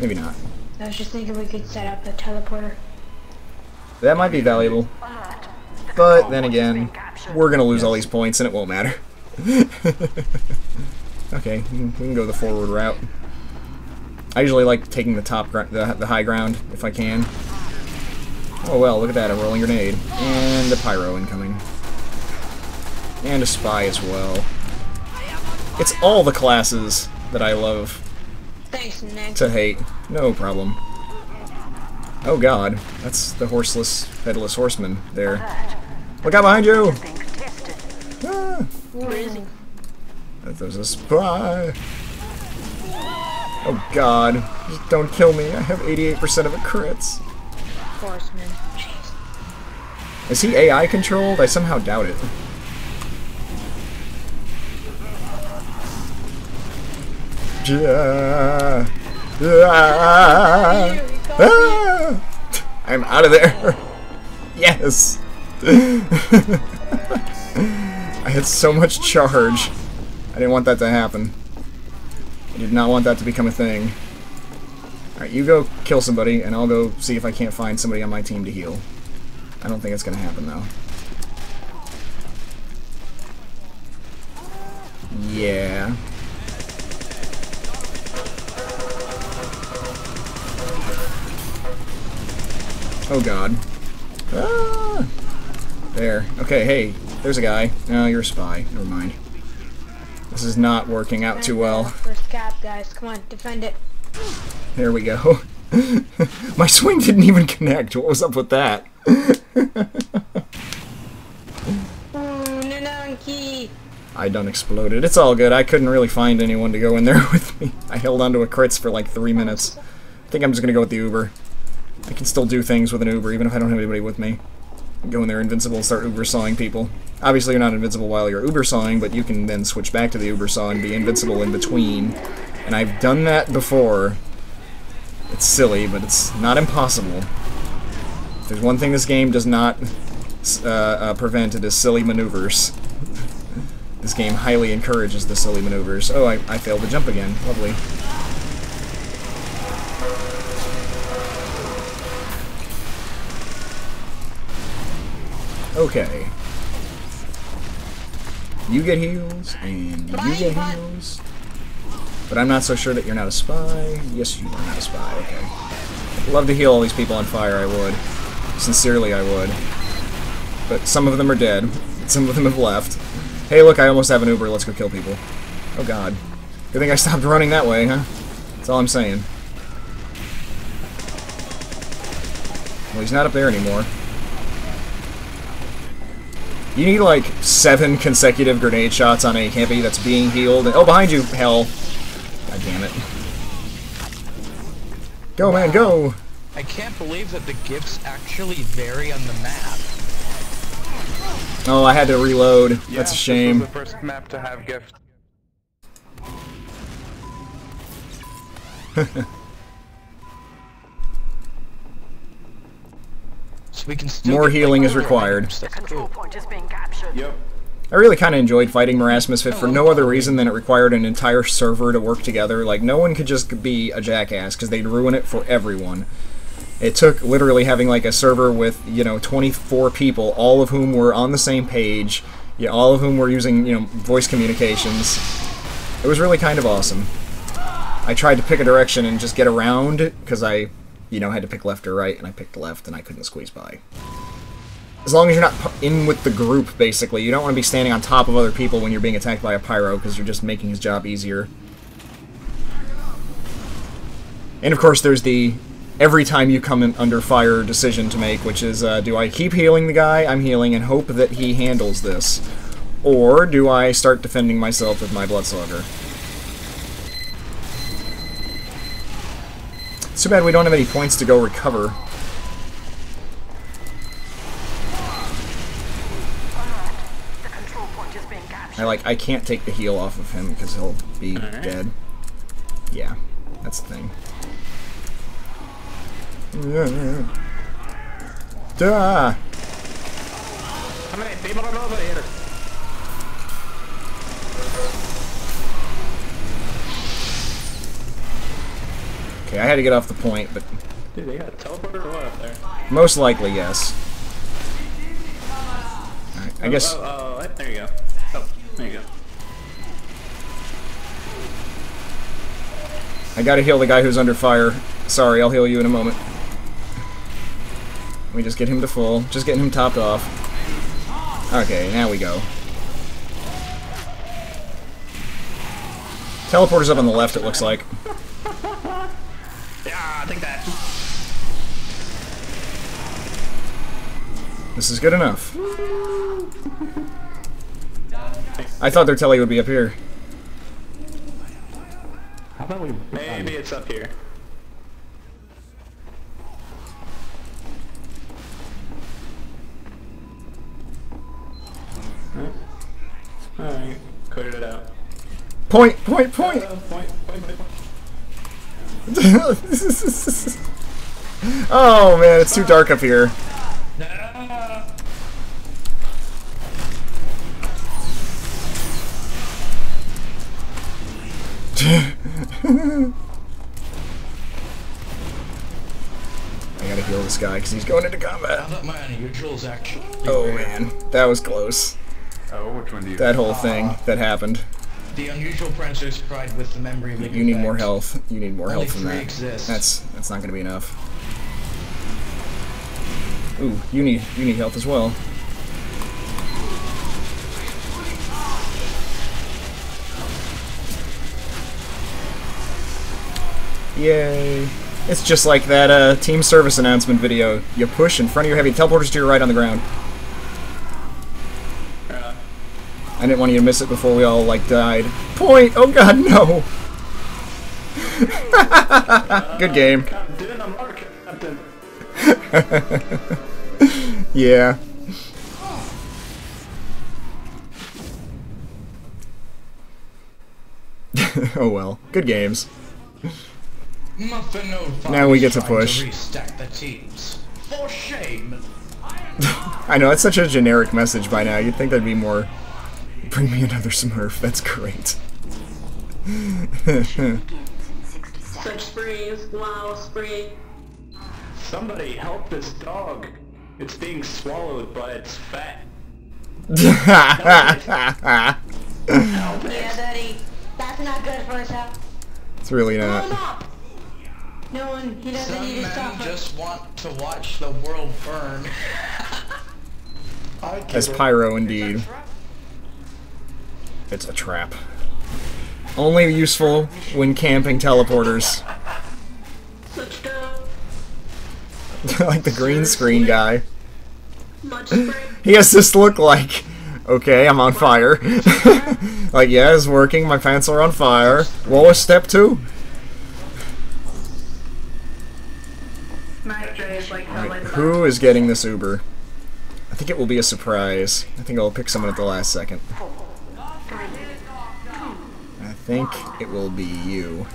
Maybe not. I was just thinking we could set up a teleporter. That might be valuable. But then again, we're going to lose all these points and it won't matter. Okay, we can go the forward route. I usually like taking the top gr the, the high ground if I can. Oh well, look at that, a rolling grenade. And a pyro incoming. And a spy as well. It's all the classes that I love to hate. No problem. Oh god, that's the Horseless Headless Horseman there. Look out behind you! Ah. There's a spy! Oh god, just don't kill me, I have eighty-eight percent of a crits. Horseman. Is he A I controlled? I somehow doubt it. Yeah. Yeah. Ah! I'm out of there. Yes. I had so much charge. I didn't want that to happen. I did not want that to become a thing. Alright, you go kill somebody, and I'll go see if I can't find somebody on my team to heal. I don't think it's going to happen, though. Yeah. Oh god. Ah! There. Okay, hey, there's a guy. No, you're a spy. Never mind. This is not working out too well. First cap, guys. Come on, defend it. There we go. My swing didn't even connect. What was up with that? I done exploded. It's all good. I couldn't really find anyone to go in there with me. I held onto a crits for like three minutes. I think I'm just gonna go with the Uber. I can still do things with an Uber, even if I don't have anybody with me. Go in there invincible and start Uber-sawing people. Obviously you're not invincible while you're Uber-sawing, but you can then switch back to the Uber-saw and be invincible in between. And I've done that before. It's silly, but it's not impossible. If there's one thing this game does not uh, uh, prevent, it is silly maneuvers. This game highly encourages the silly maneuvers. Oh, I, I failed to jump again. Lovely. Okay. You get heals, and you get heals. But I'm not so sure that you're not a spy. Yes, you are not a spy. Okay. I'd love to heal all these people on fire, I would. Sincerely, I would. But some of them are dead. Some of them have left. Hey, look, I almost have an Uber. Let's go kill people. Oh, God. Good thing I stopped running that way, huh? That's all I'm saying. Well, he's not up there anymore. You need, like, seven consecutive grenade shots on a campy that's being healed. Oh, behind you, hell. God damn it. Go, man, go! I can't believe that the gifts actually vary on the map. Oh, I had to reload. Yeah, that's a shame. This was the first map to have gift. So we can still more healing is required. The control point is being captured. Yep. I really kind of enjoyed fighting Merasmus Fit for no other reason than it required an entire server to work together. Like, no one could just be a jackass, because they'd ruin it for everyone. It took literally having like a server with, you know, twenty-four people, all of whom were on the same page, yeah, all of whom were using, you know, voice communications. It was really kind of awesome. I tried to pick a direction and just get around it, because I, you know, had to pick left or right, and I picked left, and I couldn't squeeze by. As long as you're not in with the group, basically. You don't want to be standing on top of other people when you're being attacked by a pyro, because you're just making his job easier. And of course there's the every time you come in under fire decision to make, which is, uh, do I keep healing the guy I'm healing and hope that he handles this? Or do I start defending myself with my Bloodslugger? It's too bad we don't have any points to go recover. I, like, I can't take the heal off of him because he'll be right. Dead. Yeah, that's the thing. Duh. How many people are over here? Okay, I had to get off the point, but... Dude, they got a teleporter or what up there? Most likely, yes. Right, I oh, guess... Oh, oh, oh, there you go. Oh, there you go. I gotta heal the guy who's under fire. Sorry, I'll heal you in a moment. Let me just get him to full. Just getting him topped off. Okay, now we go. Teleporter's up on the left, it looks like. Yeah, take that. This is good enough. I thought their telly would be up here. How about we... Maybe it's up here. Alright, cleared it out. Point, point, point! Uh, point, point, point, point. Oh man, it's too dark up here. I gotta heal this guy because he's going into combat. Oh man, that was close. Oh, which one do you? That whole thing uh, that happened. The unusual princess pride with the memory of the You need bags. more health. You need more Only health than that. Exists. That's that's not going to be enough. Ooh, you need you need health as well. Yay! It's just like that uh, team service announcement video. You push in front of your heavy teleporters to your right on the ground. I didn't want you to miss it before we all like died. Point! Oh god, no! Good game. Yeah. Oh well. Good games. Now we get to push. I know, that's such a generic message by now. You'd think there'd be more. Bring me another Smurf. That's great. Such sprees. Wow, spree. Somebody help this dog. It's being swallowed by its fat. Help it. Help it. Yeah, Daddy. That's not good for us, huh? It's really not. Up. No one, he doesn't need to stop. Some men just want to watch the world burn. As Pyro, indeed. It's a trap. Only useful when camping teleporters. Let's go. Like the green screen guy. He has this look like, okay, I'm on fire. Like, yeah, it's working. My pants are on fire. What was step two? Right, who is getting this Uber? I think it will be a surprise. I think I'll pick someone at the last second. I think it will be you.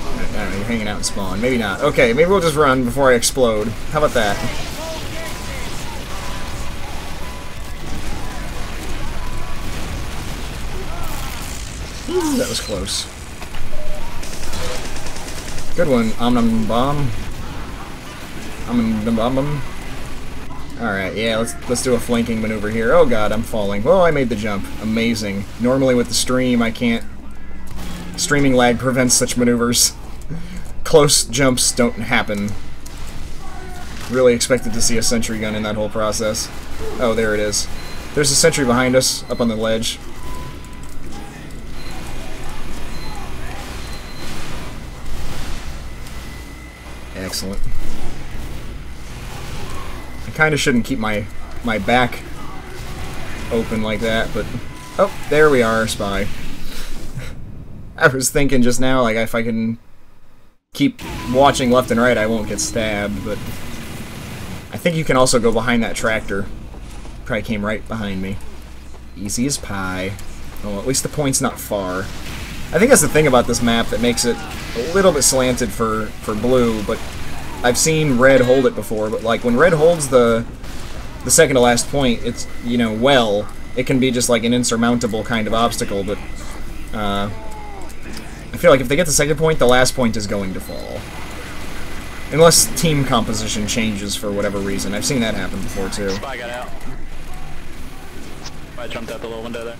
I don't know, you're hanging out in spawn. Maybe not. Okay, maybe we'll just run before I explode. How about that? Ooh, that was close. Good one. Omnum bomb. Omnum bomb. Alright, yeah, let's let's do a flanking maneuver here. Oh god, I'm falling. Well, I made the jump. Amazing. Normally with the stream, I can't... Streaming lag prevents such maneuvers. Close jumps don't happen. Really expected to see a sentry gun in that whole process. Oh, there it is. There's a sentry behind us, up on the ledge. Excellent. I kind of shouldn't keep my my back open like that, but oh, there we are, spy. I was thinking just now, like, if I can keep watching left and right, I won't get stabbed, but I think you can also go behind that tractor. Probably came right behind me. Easy as pie. Oh, at least the point's not far. I think that's the thing about this map that makes it a little bit slanted for, for blue, but I've seen red hold it before, but, like, when red holds the the second to last point, it's, you know, well, it can be just, like, an insurmountable kind of obstacle, but, uh... I feel like if they get the second point, the last point is going to fall. Unless team composition changes for whatever reason. I've seen that happen before, too. Spy got out. I jumped out the little window there.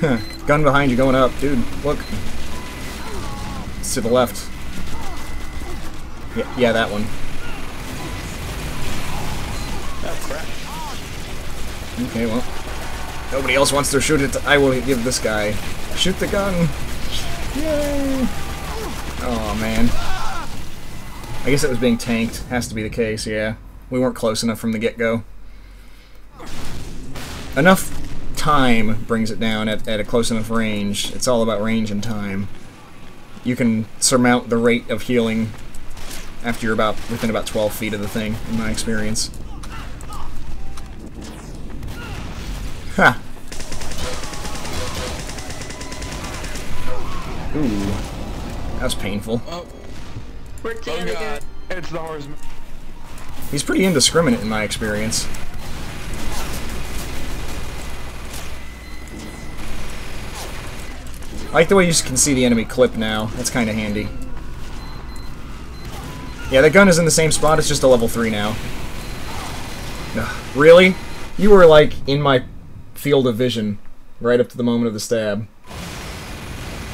Huh. Gun behind you going up. Dude, look. It's to the left. Yeah, yeah, that one. Okay, well, nobody else wants to shoot it. I will give this guy. Shoot the gun! Yay! Oh man. I guess it was being tanked. Has to be the case, yeah. We weren't close enough from the get-go. Enough time brings it down at, at a close enough range. It's all about range and time. You can surmount the rate of healing after you're about within about twelve feet of the thing, in my experience. Ha! Ooh. That was painful. Oh, oh god. It's the horseman. He's pretty indiscriminate in my experience. I like the way you can see the enemy clip now. That's kind of handy. Yeah, that gun is in the same spot. It's just a level three now. Ugh, really? You were like in my field of vision right up to the moment of the stab.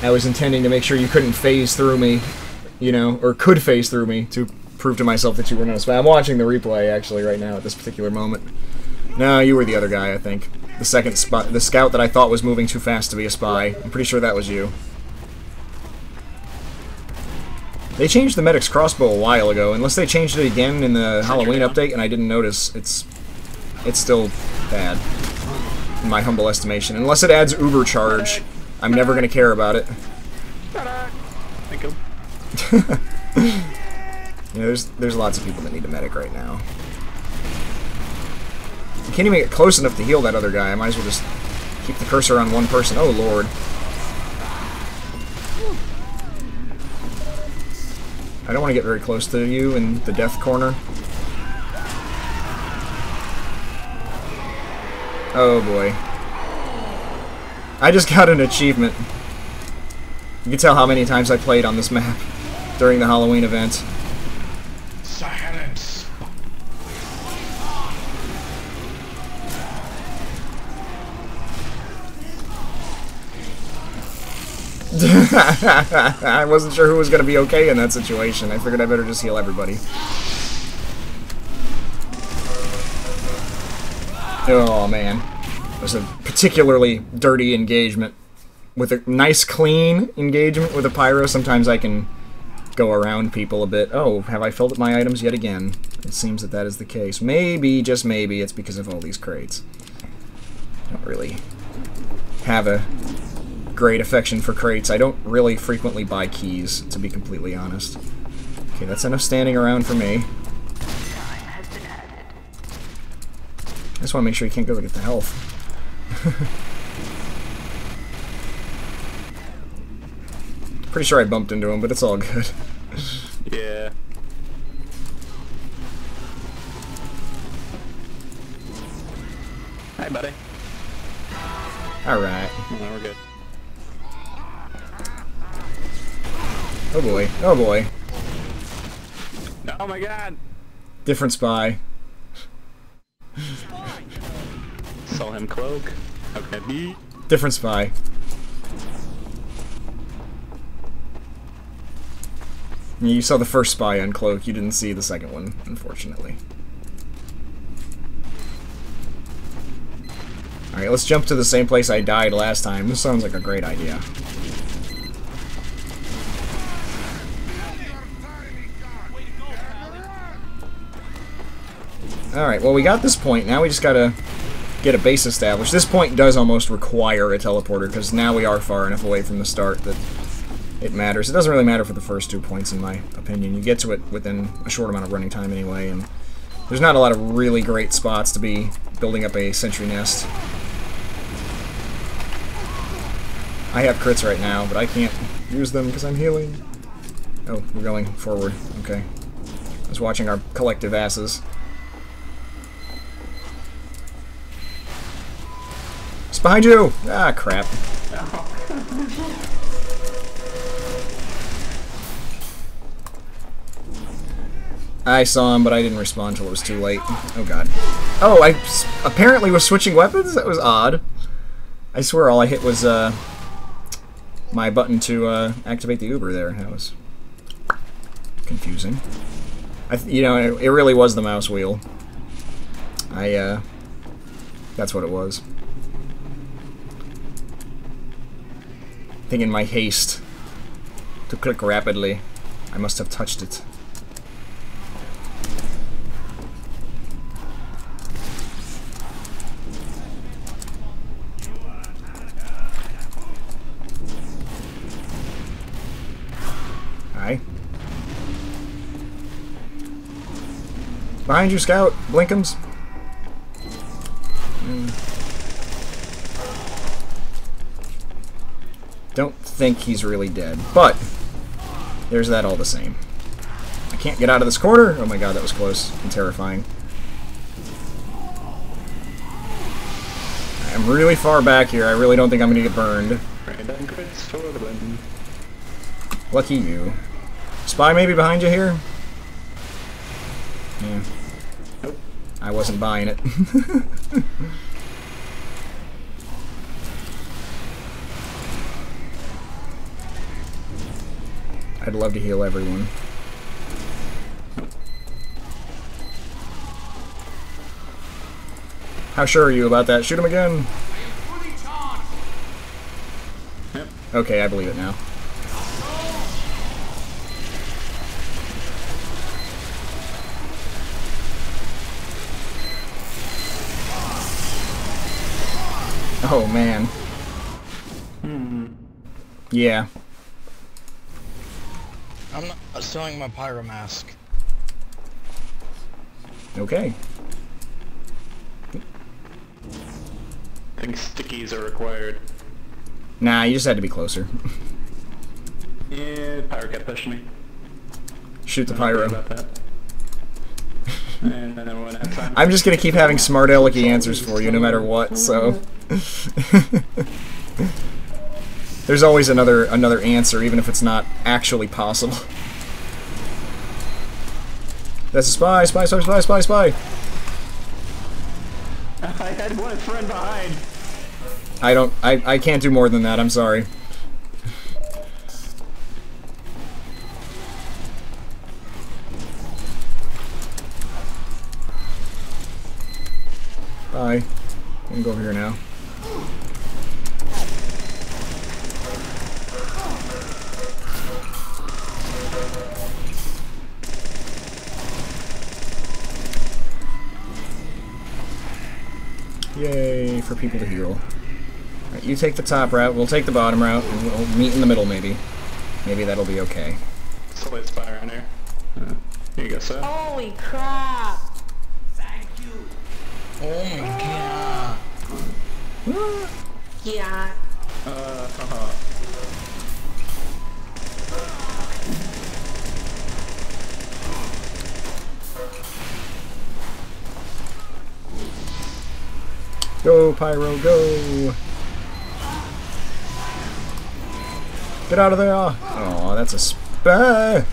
I was intending to make sure you couldn't phase through me, you know, or could phase through me to prove to myself that you were noticed. But I'm watching the replay, actually, right now at this particular moment. No, you were the other guy, I think. The second spot, the scout that I thought was moving too fast to be a spy. I'm pretty sure that was you. They changed the medic's crossbow a while ago, unless they changed it again in the Halloween update, and I didn't notice. It's it's still bad, in my humble estimation. Unless it adds Uber charge, I'm never going to care about it. Thank you. You know, there's, there's lots of people that need a medic right now. I can't even get close enough to heal that other guy. I might as well just keep the cursor on one person. Oh, Lord. I don't want to get very close to you in the death corner. Oh, boy. I just got an achievement. You can tell how many times I played on this map during the Halloween event. Silence. I wasn't sure who was going to be okay in that situation. I figured I better just heal everybody. Oh, man. It was a particularly dirty engagement. With a nice, clean engagement with a pyro, sometimes I can go around people a bit. Oh, have I filled up my items yet again? It seems that that is the case. Maybe, just maybe, it's because of all these crates. I don't really have a great affection for crates. I don't really frequently buy keys, to be completely honest. Okay, that's enough standing around for me. I just want to make sure you can't go get the health. Pretty sure I bumped into him, but it's all good. Yeah. Hi, buddy. Alright. No, we're good. Oh boy. Oh boy. Oh my god! Different spy. Saw him cloak. Okay, me. Different spy. You saw the first spy uncloak, you didn't see the second one, unfortunately. Alright, let's jump to the same place I died last time. This sounds like a great idea. Alright, well we got this point, now we just gotta get a base established. This point does almost require a teleporter, because now we are far enough away from the start that it matters. It doesn't really matter for the first two points, in my opinion. You get to it within a short amount of running time anyway, and there's not a lot of really great spots to be building up a sentry nest. I have crits right now, but I can't use them because I'm healing. Oh, we're going forward. Okay. I was watching our collective asses. It's behind you! Ah, crap. I saw him, but I didn't respond until it was too late. Oh, God. Oh, I s apparently was switching weapons? That was odd. I swear all I hit was uh, my button to uh, activate the Uber there. That was confusing. I th you know, it, it really was the mouse wheel. I, uh... That's what it was. I think in my haste to click rapidly, I must have touched it. Behind you, Scout. Blinkums. Mm. Don't think he's really dead, but there's that all the same. I can't get out of this corner. Oh my god, that was close and terrifying. I'm really far back here. I really don't think I'm going to get burned. Lucky you. Spy maybe behind you here? Yeah. I wasn't buying it. I'd love to heal everyone. How sure are you about that? Shoot him again! Okay, I believe it now. Oh, man. Hmm. Yeah. I'm not selling my pyro mask. Okay. I think stickies are required. Nah, you just had to be closer. Yeah, pyro kept pushing me. Shoot the pyro. About that. And then time. I'm just gonna keep having smart alecky answers for you no matter what, so. There's always another another answer, even if it's not actually possible. That's a spy, spy, spy, spy, spy, spy! I had one friend behind. I don't. I, I can't do more than that. I'm sorry. Bye. I can go over here now. Yay for people to heal. Right, you take the top route, we'll take the bottom route, and we'll meet in the middle, maybe. Maybe that'll be okay. There's a light spot around here. Uh, here you go, sir. Holy crap! Thank you! Oh my god! Yeah. Uh, uh-huh. Go, Pyro, go! Get out of there! Oh, that's a spy!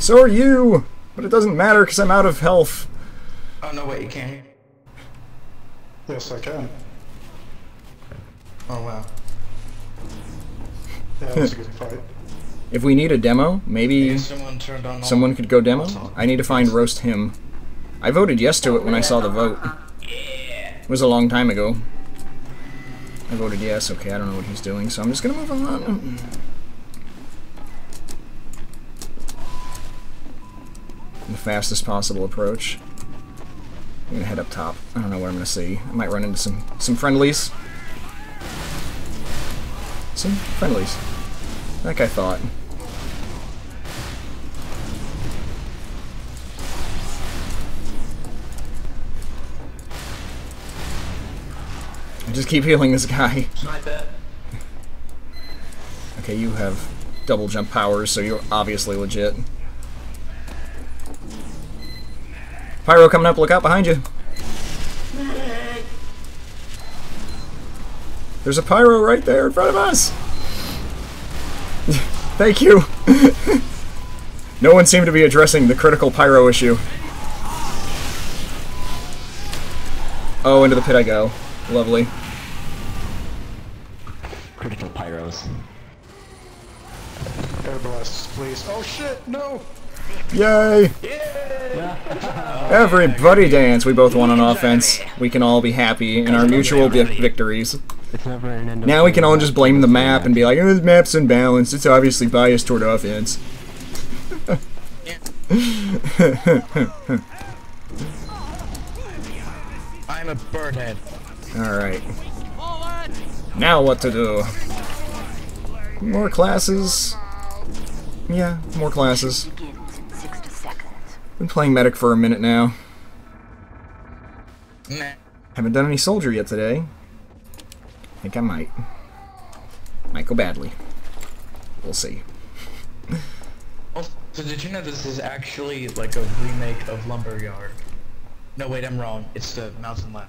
So are you! But it doesn't matter because I'm out of health. Oh, no, wait, you can't. Yes, I can. Oh, wow. Yeah, that was a good fight. If we need a demo, maybe hey, someone, turned on someone could go demo? I need to find Roast Him. I voted yes to it when I saw the vote. It was a long time ago. I voted yes, okay, I don't know what he's doing, so I'm just gonna move on. The fastest possible approach. I'm gonna head up top. I don't know what I'm gonna see. I might run into some, some friendlies. Some friendlies. Like I thought. Just keep healing this guy. I bet. Okay, you have double jump powers, so you're obviously legit. Pyro coming up, look out behind you. There's a pyro right there in front of us. Thank you. No one seemed to be addressing the critical pyro issue. Oh, into the pit I go. Lovely. Critical pyros. Air blast, please. Oh shit, no! Yay! Yeah. Everybody dance. We both won on offense. We can all be happy in our mutual victories. Now we can all just blame the map and be like, oh, this map's unbalanced. It's obviously biased toward offense. I'm a bird head. Alright. Now what to do? More classes. Yeah, more classes. Been playing medic for a minute now. Haven't done any soldier yet today. I think I might. Might go badly. We'll see. Also, so did you know this is actually like a remake of Lumberyard? No, wait, I'm wrong. It's the Mountain Lab.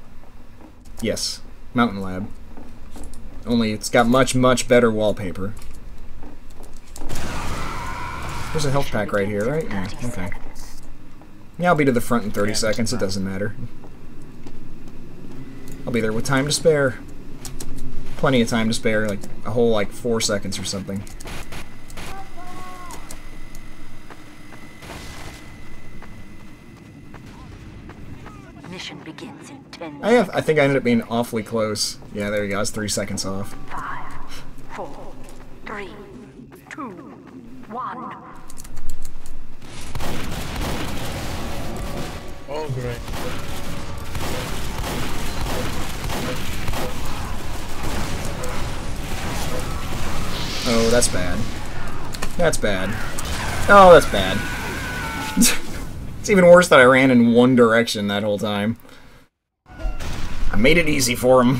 Yes, Mountain Lab. Only it's got much, much better wallpaper. There's a health pack right here, right? Yeah, okay. Yeah, I'll be to the front in thirty seconds, it doesn't matter. I'll be there with time to spare. Plenty of time to spare, like a whole like four seconds or something. Ignition begins in ten I, have, I think I ended up being awfully close. Yeah, there you go. I was three seconds off. Five, four, three, two, one. Oh, great. Oh, that's bad. That's bad. Oh, that's bad. It's even worse that I ran in one direction that whole time. I made it easy for him.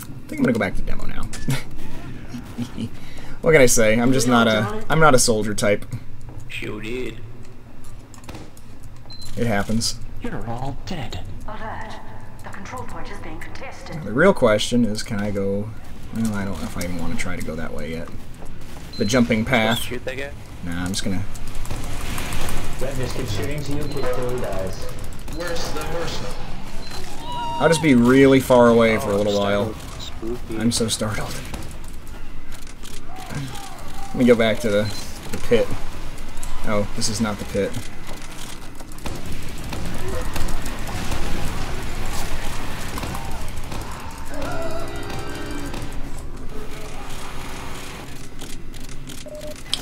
I think I'm gonna go back to demo now. What can I say? I'm just not a I'm not a soldier type. Sure did. It happens. You're all dead. Alert. The control point is being contested. The real question is, can I go? Well, I don't know if I even want to try to go that way yet. The jumping path. Shoot that guy? Nah, I'm just gonna. That just keeps shooting to you until he dies. Worse than worse. I'll just be really far away oh, for a little while. Spooky. I'm so startled. Let me go back to the, the pit. Oh, this is not the pit.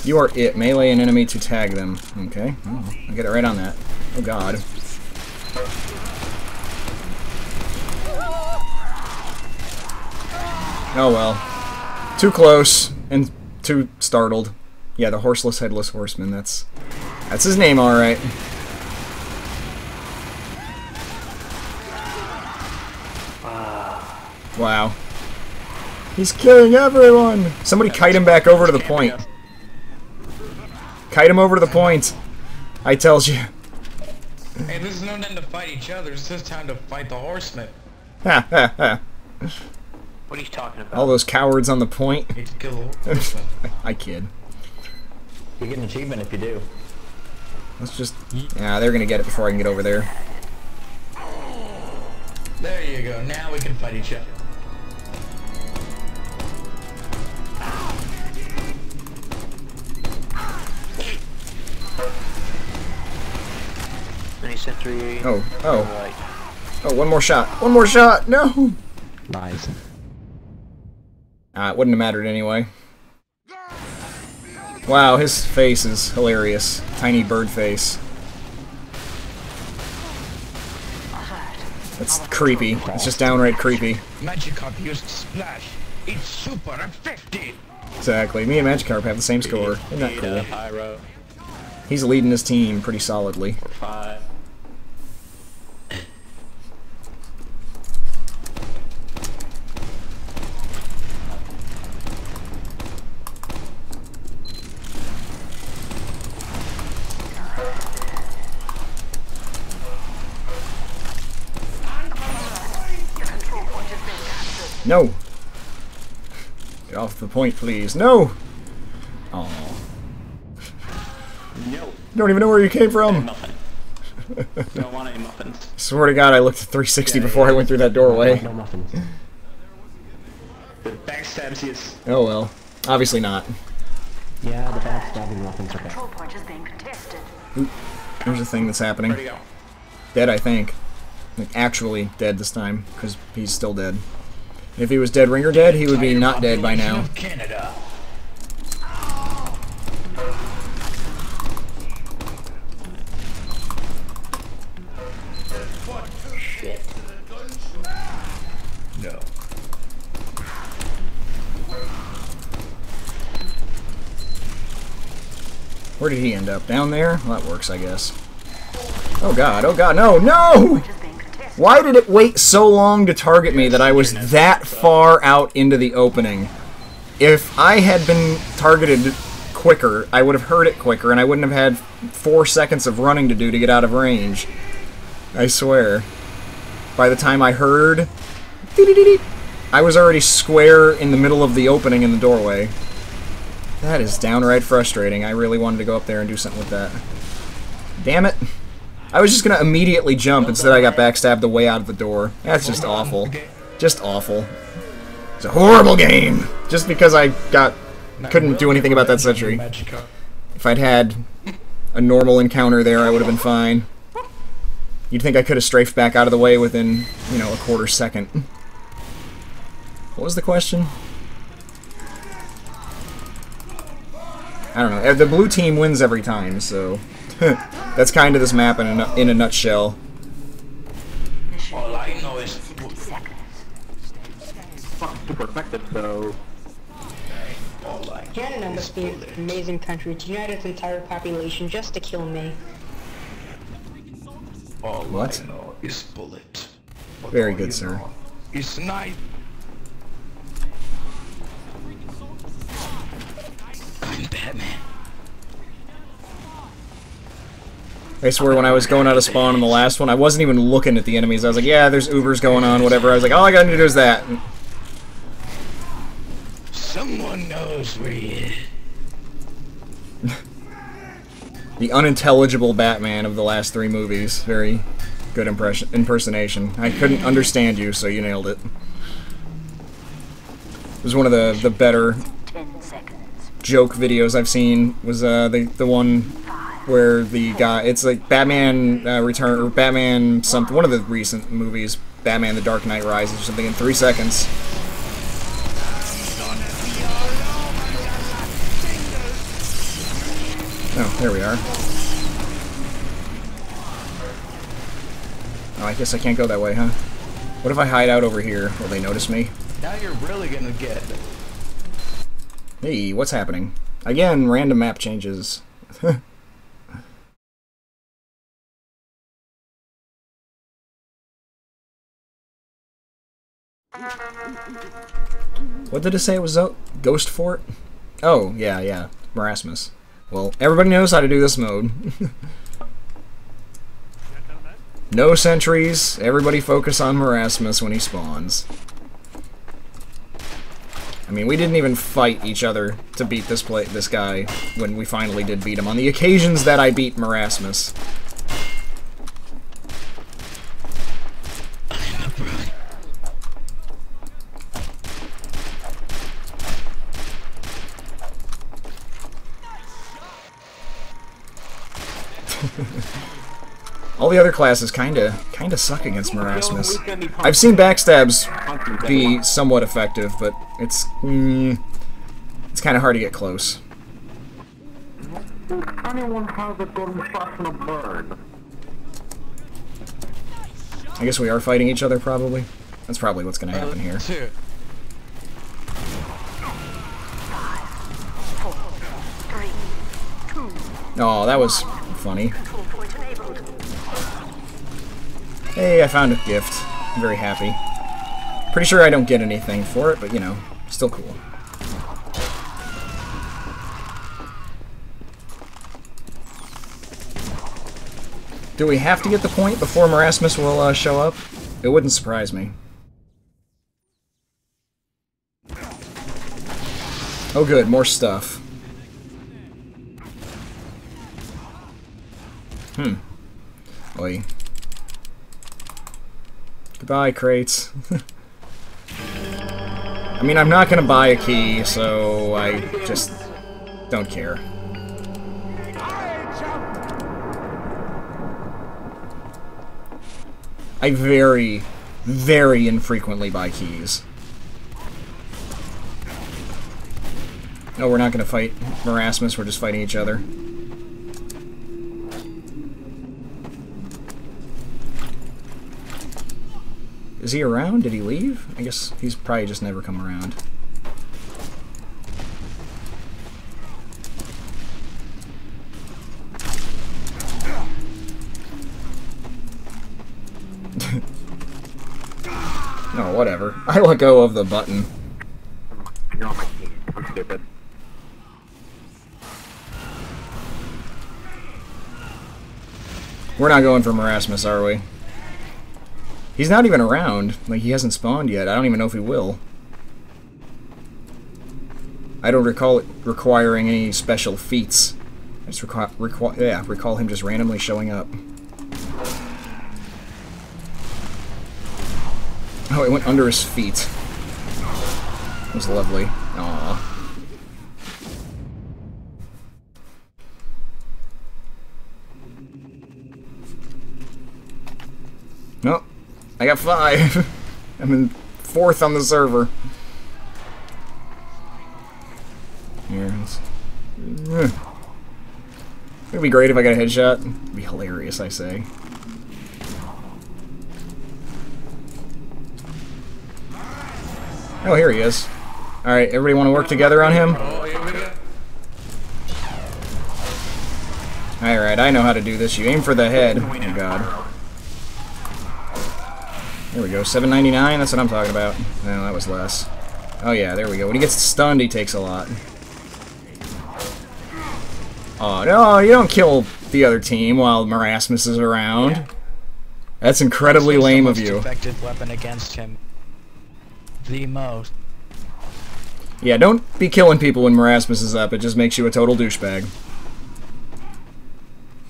You are it. Melee an enemy to tag them. Okay. Oh, I get it right on that. Oh god. Oh well. Too close and too startled. Yeah, the Horseless Headless Horseman. That's that's his name, all right. Wow. He's killing everyone. Somebody kite him back over to the point. Kite him over to the point. I tells you. Hey, this is no time to fight each other. This is time to fight the horseman. Ha ha ha. What are you talking about? All those cowards on the point. I kid. You get an achievement if you do. Let's just. Yeah, they're gonna get it before I can get over there. There you go. Now we can fight each other. Oh, oh. Oh, one more shot. One more shot! No! Nice. Ah, it wouldn't have mattered anyway. Wow, his face is hilarious. Tiny bird face. That's creepy. It's just downright creepy. Magikarp used Splash. It's super effective! Exactly. Me and Magikarp have the same score. Isn't that cool? He's leading his team pretty solidly. No! Get off the point, please. No! Oh. No. You don't even know where you came from. Don't want any muffins. Swear to God, I looked at three sixty yeah, before yeah, I went through that doorway. No muffins. The backstabs yes. Oh well. Obviously not. Yeah, the backstabbing muffins are control point is being contested. Oop. There's a thing that's happening. Where'd he go? Dead, I think. Like, actually dead this time, because he's still dead. If he was dead ringer dead, he would be not dead by now. Shit. No. Where did he end up? Down there? Well, that works, I guess. Oh god, oh god, no, no! Why did it wait so long to target me that I was that far out into the opening? If I had been targeted quicker, I would have heard it quicker, and I wouldn't have had four seconds of running to do to get out of range. I swear. By the time I heard, I was already square in the middle of the opening in the doorway. That is downright frustrating. I really wanted to go up there and do something with that. Damn it. I was just gonna immediately jump, instead I got backstabbed the way out of the door. That's just awful. Just awful. It's a horrible game! Just because I got... couldn't do anything about that sentry. If I'd had a normal encounter there, I would have been fine. You'd think I could have strafed back out of the way within, you know, a quarter second. What was the question? I don't know. The blue team wins every time, so... That's kind of this map in a, in a nutshell. All I know is... fucking super effective, though. Canada must be an amazing country to unite its entire population just to kill me. All what? I know is bullet. What Very good, sir. It's night. I'm Batman. I swear, when I was going out of spawn in the last one, I wasn't even looking at the enemies. I was like, yeah, there's Ubers going on, whatever. I was like, all I gotta do is that. Someone knows where he is. The unintelligible Batman of the last three movies. Very good impression impersonation. I couldn't understand you, so you nailed it. It was one of the, the better joke videos I've seen. Was uh, the, the one where the guy... It's like Batman uh, Return... or Batman... something. One of the recent movies, Batman The Dark Knight Rises or something, in three seconds. Oh, there we are. Oh, I guess I can't go that way, huh? What if I hide out over here? Will they notice me? Now you're really gonna get... Hey, what's happening? Again, random map changes. What did it say it was? Ghost Fort? Oh, yeah, yeah. Merasmus. Well, everybody knows how to do this mode. No sentries. Everybody focus on Merasmus when he spawns. I mean, we didn't even fight each other to beat this play this guy when we finally did beat him. On the occasions that I beat Merasmus. All the other classes kinda kinda suck against Merasmus. I've seen backstabs be somewhat effective, but it's mm, it's kinda hard to get close. I guess we are fighting each other, probably. That's probably what's gonna happen here. Oh, that was funny. Hey, I found a gift. I'm very happy. Pretty sure I don't get anything for it, but you know, still cool. Do we have to get the point before Merasmus will uh, show up? It wouldn't surprise me. Oh good, more stuff. Hmm. Oi. Goodbye, crates. I mean, I'm not gonna buy a key, so I just don't care. I very, very infrequently buy keys. No, we're not gonna fight Merasmus, we're just fighting each other. Is he around? Did he leave? I guess he's probably just never come around. No, whatever. I let go of the button. No, I'm stupid. We're not going for Merasmus, are we? He's not even around. Like, he hasn't spawned yet. I don't even know if he will. I don't recall it requiring any special feats. I just recall, recall, yeah, recall him just randomly showing up. Oh, it went under his feet. It was lovely. Aww. Nope. I got five. I'm in fourth on the server. Here, let's... It'd be great if I got a headshot. It'd be hilarious, I say. Oh, here he is. Alright, everybody want to work together on him? Alright, I know how to do this. You aim for the head. Oh, God. There we go. seven ninety-nine? That's what I'm talking about. No, that was less. Oh, yeah, there we go. When he gets stunned, he takes a lot. Oh, no, you don't kill the other team while Merasmus is around. Yeah. That's incredibly lame of you. The most effective weapon against him. The most. Yeah, don't be killing people when Merasmus is up. It just makes you a total douchebag.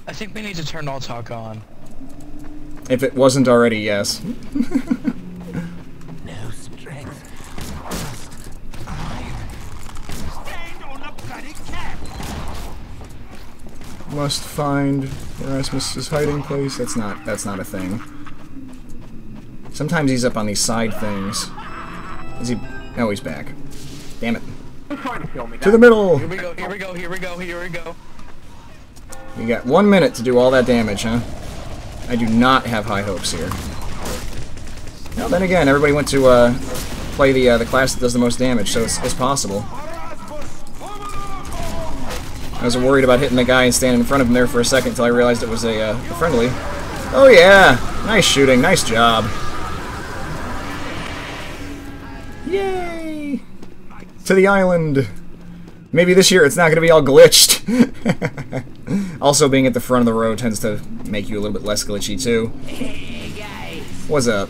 I think we need to turn all talk on. If it wasn't already, yes. No strength. Stand on the bloody cap. Must find Merasmus's hiding place. That's not. That's not a thing. Sometimes he's up on these side things. Is he? Oh, he's back. Damn it. They're trying to kill me. To the middle! Here we go, here we go, here we go, here we go. You got one minute to do all that damage, huh? I do not have high hopes here. Now then again, everybody went to uh, play the uh, the class that does the most damage, so it's, it's possible. I was worried about hitting the guy and standing in front of him there for a second until I realized it was a uh, friendly. Oh yeah! Nice shooting, nice job. Yay! To the island! Maybe this year it's not going to be all glitched. Also, being at the front of the row tends to make you a little bit less glitchy, too. Hey guys. What's up?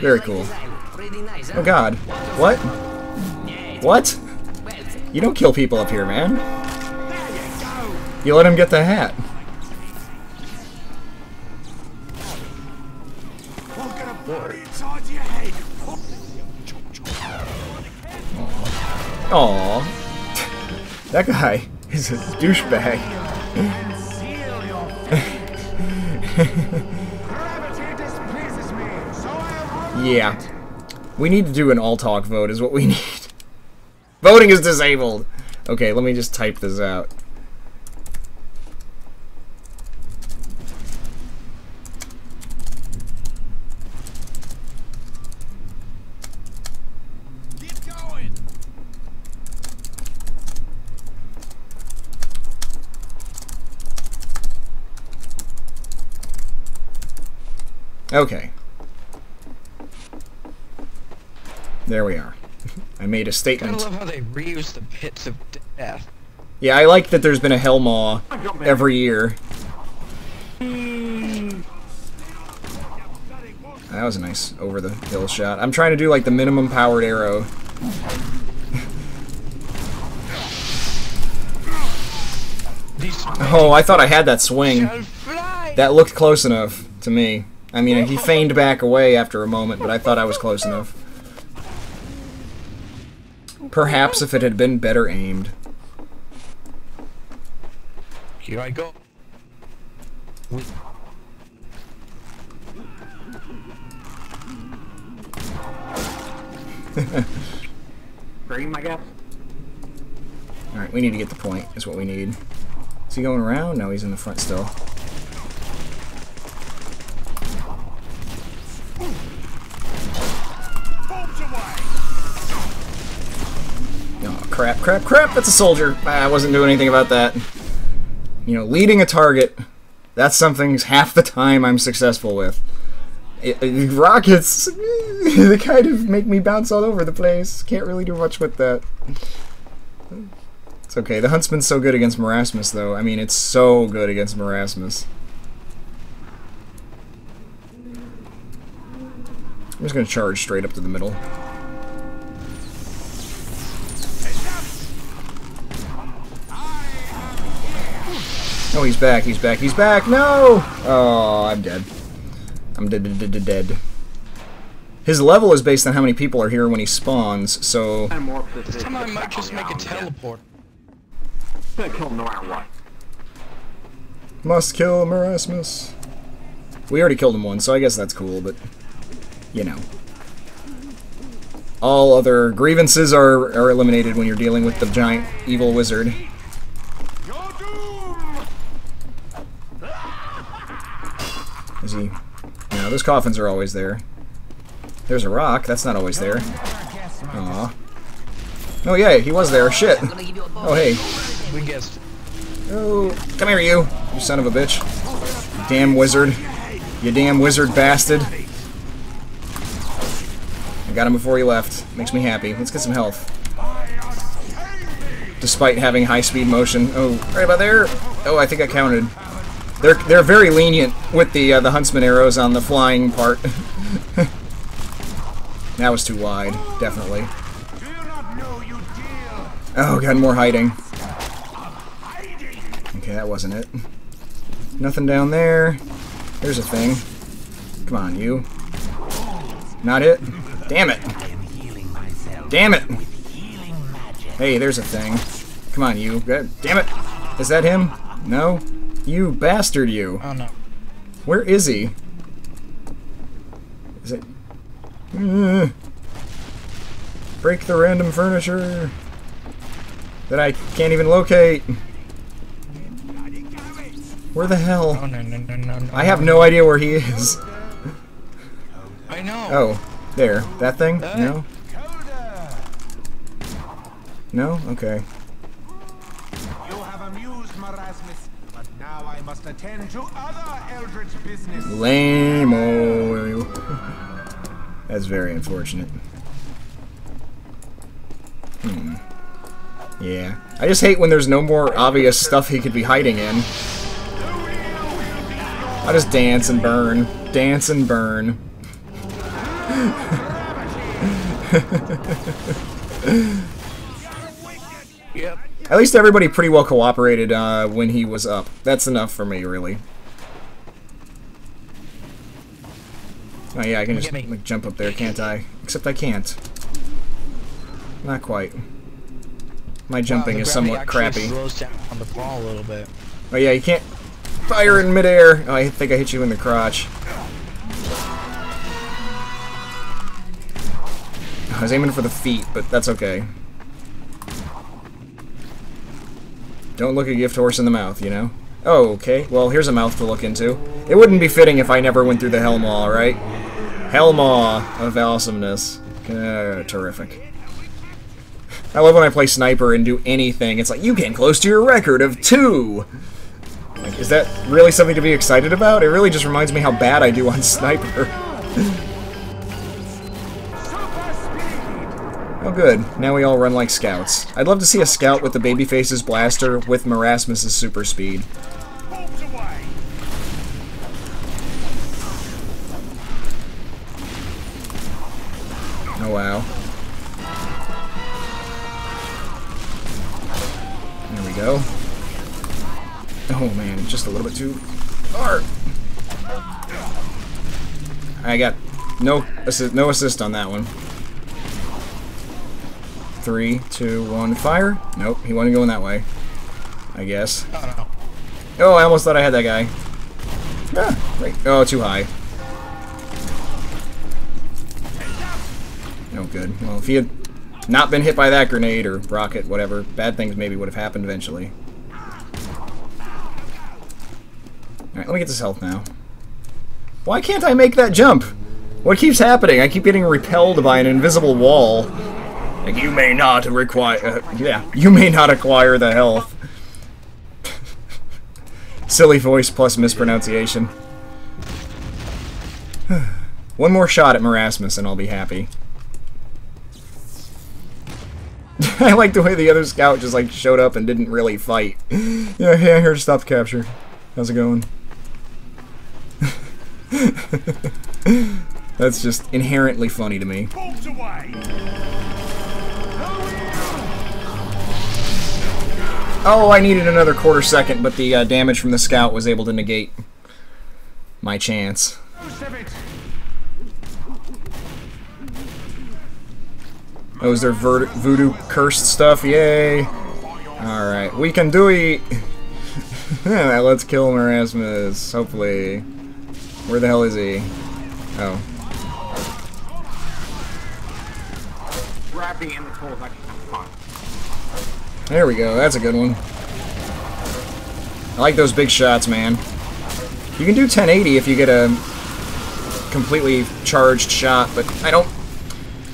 Very cool. Oh god. What? What? You don't kill people up here, man. You let him get the hat. Aww. That guy is a douchebag. Yeah. We need to do an all-talk vote is what we need. Voting is disabled! Okay, let me just type this out. Okay. There we are. I made a statement. I love how they reuse the pits of death. Yeah, I like that there's been a Hellmaw every year. That was a nice over-the-hill shot. I'm trying to do, like, the minimum powered arrow. Oh, I thought I had that swing. That looked close enough to me. I mean, he feigned back away after a moment, but I thought I was close enough. Perhaps if it had been better aimed. Here I go. Green, I guess. Alright, we need to get the point, is what we need. Is he going around? No, he's in the front still. Oh, crap, crap, crap! That's a soldier! I wasn't doing anything about that. You know, leading a target, that's something half the time I'm successful with. It, it, rockets, they kind of make me bounce all over the place. Can't really do much with that. It's okay. The Huntsman's so good against Merasmus, though. I mean, it's so good against Merasmus. I'm just going to charge straight up to the middle. Oh, he's back, he's back, he's back! No! Oh, I'm dead. I'm dead, dead, dead, dead. His level is based on how many people are here when he spawns, so... This time I might just make a teleport. I'm gonna kill him no matter what. Must kill Merasmus. We already killed him once, so I guess that's cool, but, you know. All other grievances are, are eliminated when you're dealing with the giant evil wizard. Is he? No, those coffins are always there. There's a rock. That's not always there. Aw. Oh, yeah, he was there. Shit. Oh, hey. We guessed. Oh, come here, you. You son of a bitch. Damn wizard. You damn wizard bastard. I got him before he left. Makes me happy. Let's get some health. Despite having high-speed motion. Oh, right about there. Oh, I think I counted. They're they're very lenient with the uh, the Huntsman arrows on the flying part. That was too wide, definitely. Oh god, more hiding. Okay, that wasn't it. Nothing down there. There's a thing. Come on, you. Not it? Damn it! Damn it! Hey, there's a thing. Come on, you. God, damn it! Is that him? No? You bastard, you. Oh, no. Where is he? Is it... Uh, break the random furniture that I can't even locate. Where the hell? Oh, no, no, no, no, no. I have no idea where he is. I know. Oh, there. That thing? No? No? Okay. You have amused Merasmus. Now I must attend to other eldritch business. Lame-o. That's very unfortunate. Hmm. Yeah. I just hate when there's no more obvious stuff he could be hiding in. I'll just dance and burn. Dance and burn. Yep. At least everybody pretty well cooperated uh, when he was up. That's enough for me, really. Oh yeah, I can just like, jump up there, can't I? Except I can't. Not quite. My jumping wow, is somewhat crappy. Slows down on the ball a little bit. Oh yeah, you can't fire in midair. Oh, I think I hit you in the crotch. I was aiming for the feet, but that's okay. Don't look a gift horse in the mouth, you know? Oh, okay. Well, here's a mouth to look into. It wouldn't be fitting if I never went through the Hellmaw, right? Hellmaw of awesomeness. Uh, terrific. I love when I play Sniper and do anything. It's like, you came close to your record of two! Like, is that really something to be excited about? It really just reminds me how bad I do on Sniper. Oh good, now we all run like scouts. I'd love to see a scout with the Babyface's blaster with Merasmus' super speed. Oh wow. There we go. Oh man, just a little bit too far. I got no assist, no assist on that one. Three, two, one, fire. Nope, he wasn't going that way. I guess. Oh, no. Oh, I almost thought I had that guy. Ah, right. Oh, too high. No good. Well, if he had not been hit by that grenade or rocket, whatever, bad things maybe would have happened eventually. Alright, let me get this health now. Why can't I make that jump? What keeps happening? I keep getting repelled by an invisible wall. Like, you may not require, uh, yeah, you may not acquire the health. Silly voice plus mispronunciation. One more shot at Merasmus and I'll be happy. I like the way the other scout just like showed up and didn't really fight. Yeah, hey, I heard stop capture. How's it going? That's just inherently funny to me. Oh, I needed another quarter second, but the uh, damage from the scout was able to negate my chance. Oh, is there voodoo cursed stuff? Yay! Alright, we can do it! That lets kill Merasmus, hopefully. Where the hell is he? Oh. There we go, that's a good one. I like those big shots, man. You can do ten eighty if you get a completely charged shot, but I don't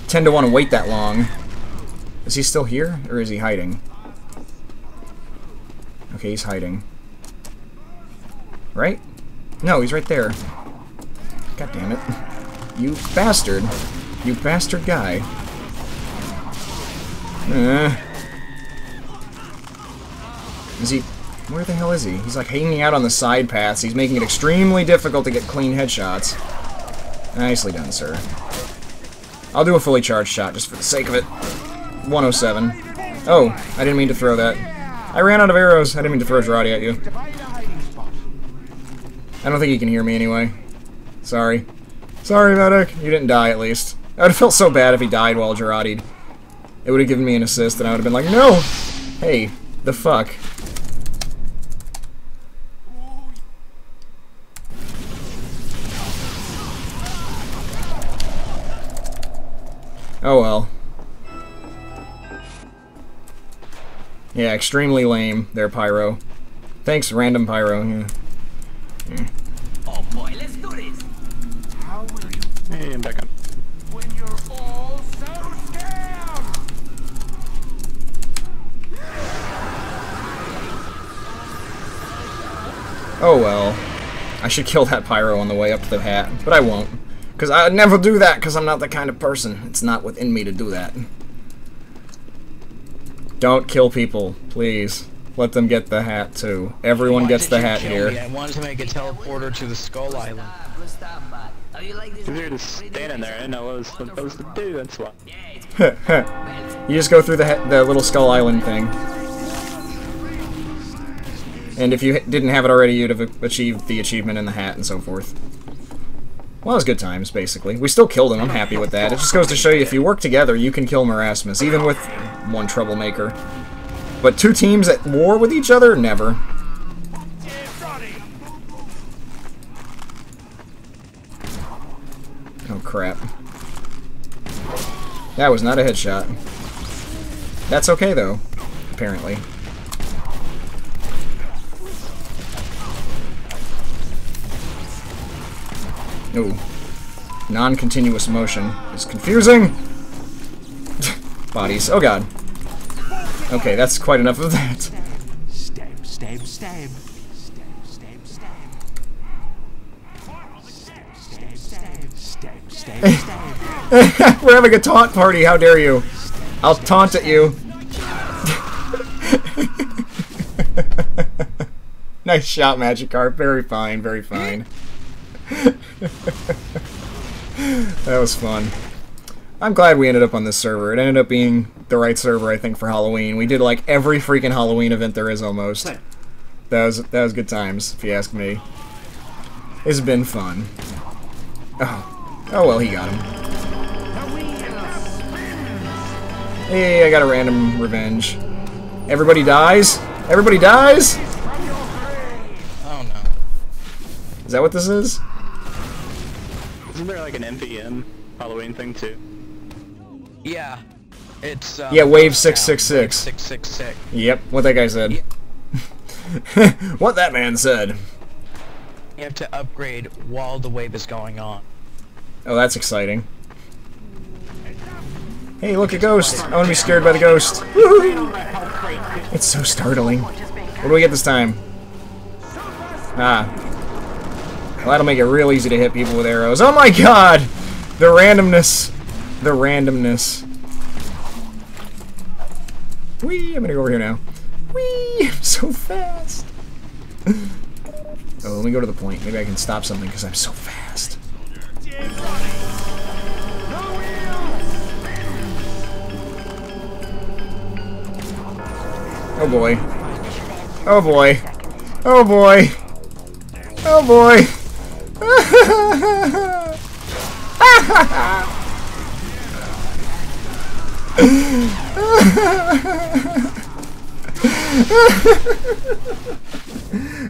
tend to want to wait that long. Is he still here, or is he hiding? Okay, he's hiding. Right? No, he's right there. God damn it. You bastard. You bastard guy. Uh, is he... Where the hell is he? He's like hanging out on the side paths. He's making it extremely difficult to get clean headshots. Nicely done, sir. I'll do a fully charged shot just for the sake of it. one oh seven. Oh, I didn't mean to throw that. I ran out of arrows. I didn't mean to throw Girati at you. I don't think he can hear me anyway. Sorry. Sorry, Medic. You didn't die, at least. I would have felt so bad if he died while Girati'd. It would have given me an assist, and I would have been like, no! Hey, the fuck. Oh well. Yeah, extremely lame there, Pyro. Thanks, random Pyro. Yeah. Yeah. Oh boy, let's do this. How will you hey, I'm back up. When you're all so scared. Oh well. I should kill that Pyro on the way up to the hat, but I won't. Because I'd never do that, because I'm not the kind of person. It's not within me to do that. Don't kill people, please. Let them get the hat, too. Everyone gets the hat here. I wanted to make a teleporter to the Skull Island. You're just standing there, I didn't know what I was supposed to do, that's why. You just go through the, the little Skull Island thing. And if you didn't have it already, you'd have achieved the achievement in the hat and so forth. Well, it was good times, basically. We still killed him, I'm happy with that. It just goes to show you, if you work together, you can kill Merasmus, even with one troublemaker. But two teams at war with each other? Never. Oh, crap. That was not a headshot. That's okay, though, apparently. Ooh. Non-continuous motion is confusing! Bodies. Oh god. Okay, that's quite enough of that. Stab, stab, stab. Stab, stab, stab. Stab, stab, stab, stab. We're having a taunt party, how dare you! I'll taunt at you. Nice shot, Magikarp. Very fine, very fine. That was fun. I'm glad we ended up on this server. It ended up being the right server, I think, for Halloween. We did like every freaking Halloween event there is almost. That was that was good times, if you ask me. It's been fun. Oh, oh well, he got him. Hey, I got a random revenge. Everybody dies. Everybody dies. Oh no. Is that what this is? Isn't there like an M V M Halloween thing too? Yeah, it's um, yeah wave six six six. Six six six. Yep, what that guy said. Yeah. What that man said. You have to upgrade while the wave is going on. Oh, that's exciting. Hey, look, a ghost! I want to be scared by the ghost. It's so startling. What do we get this time? Ah. Well, that'll make it real easy to hit people with arrows. Oh my god! The randomness. The randomness. Whee! I'm gonna go over here now. Whee! I'm so fast! Oh, let me go to the point. Maybe I can stop something because I'm so fast. Oh boy. Oh boy. Oh boy. Oh boy.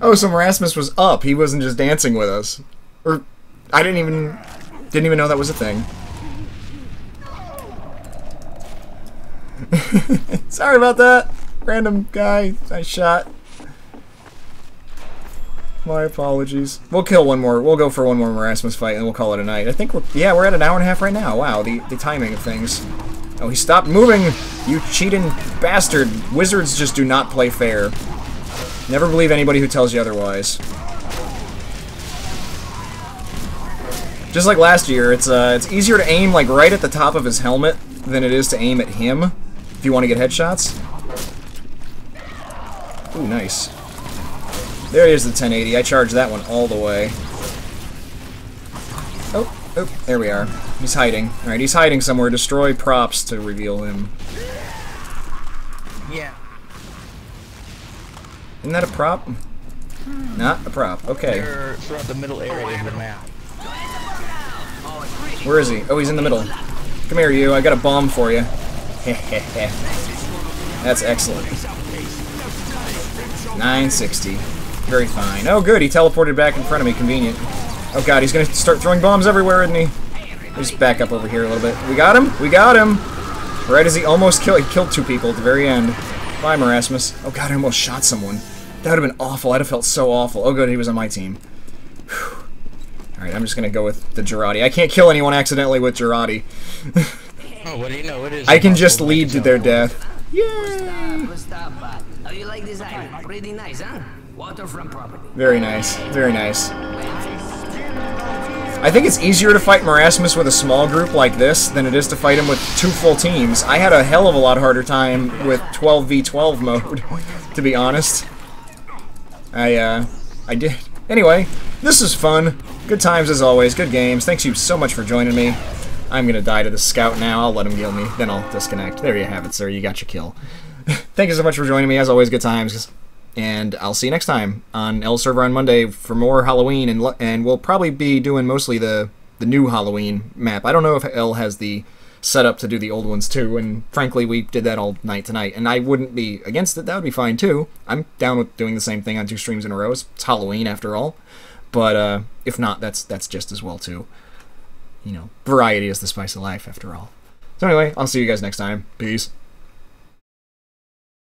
Oh, so Merasmus was up. He wasn't just dancing with us. Or, I didn't even, didn't even know that was a thing. Sorry about that. Random guy I shot. My apologies. We'll kill one more. We'll go for one more Merasmus fight and we'll call it a night. I think we're, yeah, we're at an hour and a half right now. Wow, the, the timing of things. Oh, he stopped moving! You cheating bastard! Wizards just do not play fair. Never believe anybody who tells you otherwise. Just like last year, it's uh, it's easier to aim like right at the top of his helmet than it is to aim at him if you want to get headshots. Ooh, nice. There is the ten eighty. I charged that one all the way. Oh, oh, there we are. He's hiding. Alright, he's hiding somewhere. Destroy props to reveal him. Yeah. Isn't that a prop? Not a prop. Okay. They're throughout the middle area of the map. Where is he? Oh, he's in the middle. Come here, you. I got a bomb for you. That's excellent. nine sixty. Very fine. Oh, good. He teleported back in front of me. Convenient. Oh, God. He's going to start throwing bombs everywhere, isn't he? Just back up over here a little bit. We got him. We got him. Right as he almost killed, he killed two people at the very end. Bye, Merasmus. Oh, God. I almost shot someone. That would have been awful. I'd have felt so awful. Oh, good. He was on my team. Whew. All right. I'm just going to go with the Girati. I can't kill anyone accidentally with Girati. Oh, what do you know? It is I can just lead to their death. Yay! Oh, you like this island? Pretty nice, huh? Waterfront property. Very nice. Very nice. I think it's easier to fight Merasmus with a small group like this than it is to fight him with two full teams. I had a hell of a lot harder time with twelve v twelve mode, to be honest. I, uh, I did. Anyway, this is fun. Good times as always. Good games. Thanks you so much for joining me. I'm gonna die to the scout now. I'll let him kill me. Then I'll disconnect. There you have it, sir. You got your kill. Thank you so much for joining me. As always, good times. And I'll see you next time on L Server on Monday for more Halloween. And and we'll probably be doing mostly the, the new Halloween map. I don't know if L has the setup to do the old ones too. And frankly, we did that all night tonight. And I wouldn't be against it. That would be fine too. I'm down with doing the same thing on two streams in a row. It's Halloween after all. But uh, if not, that's that's just as well too. You know, variety is the spice of life after all. So anyway, I'll see you guys next time. Peace.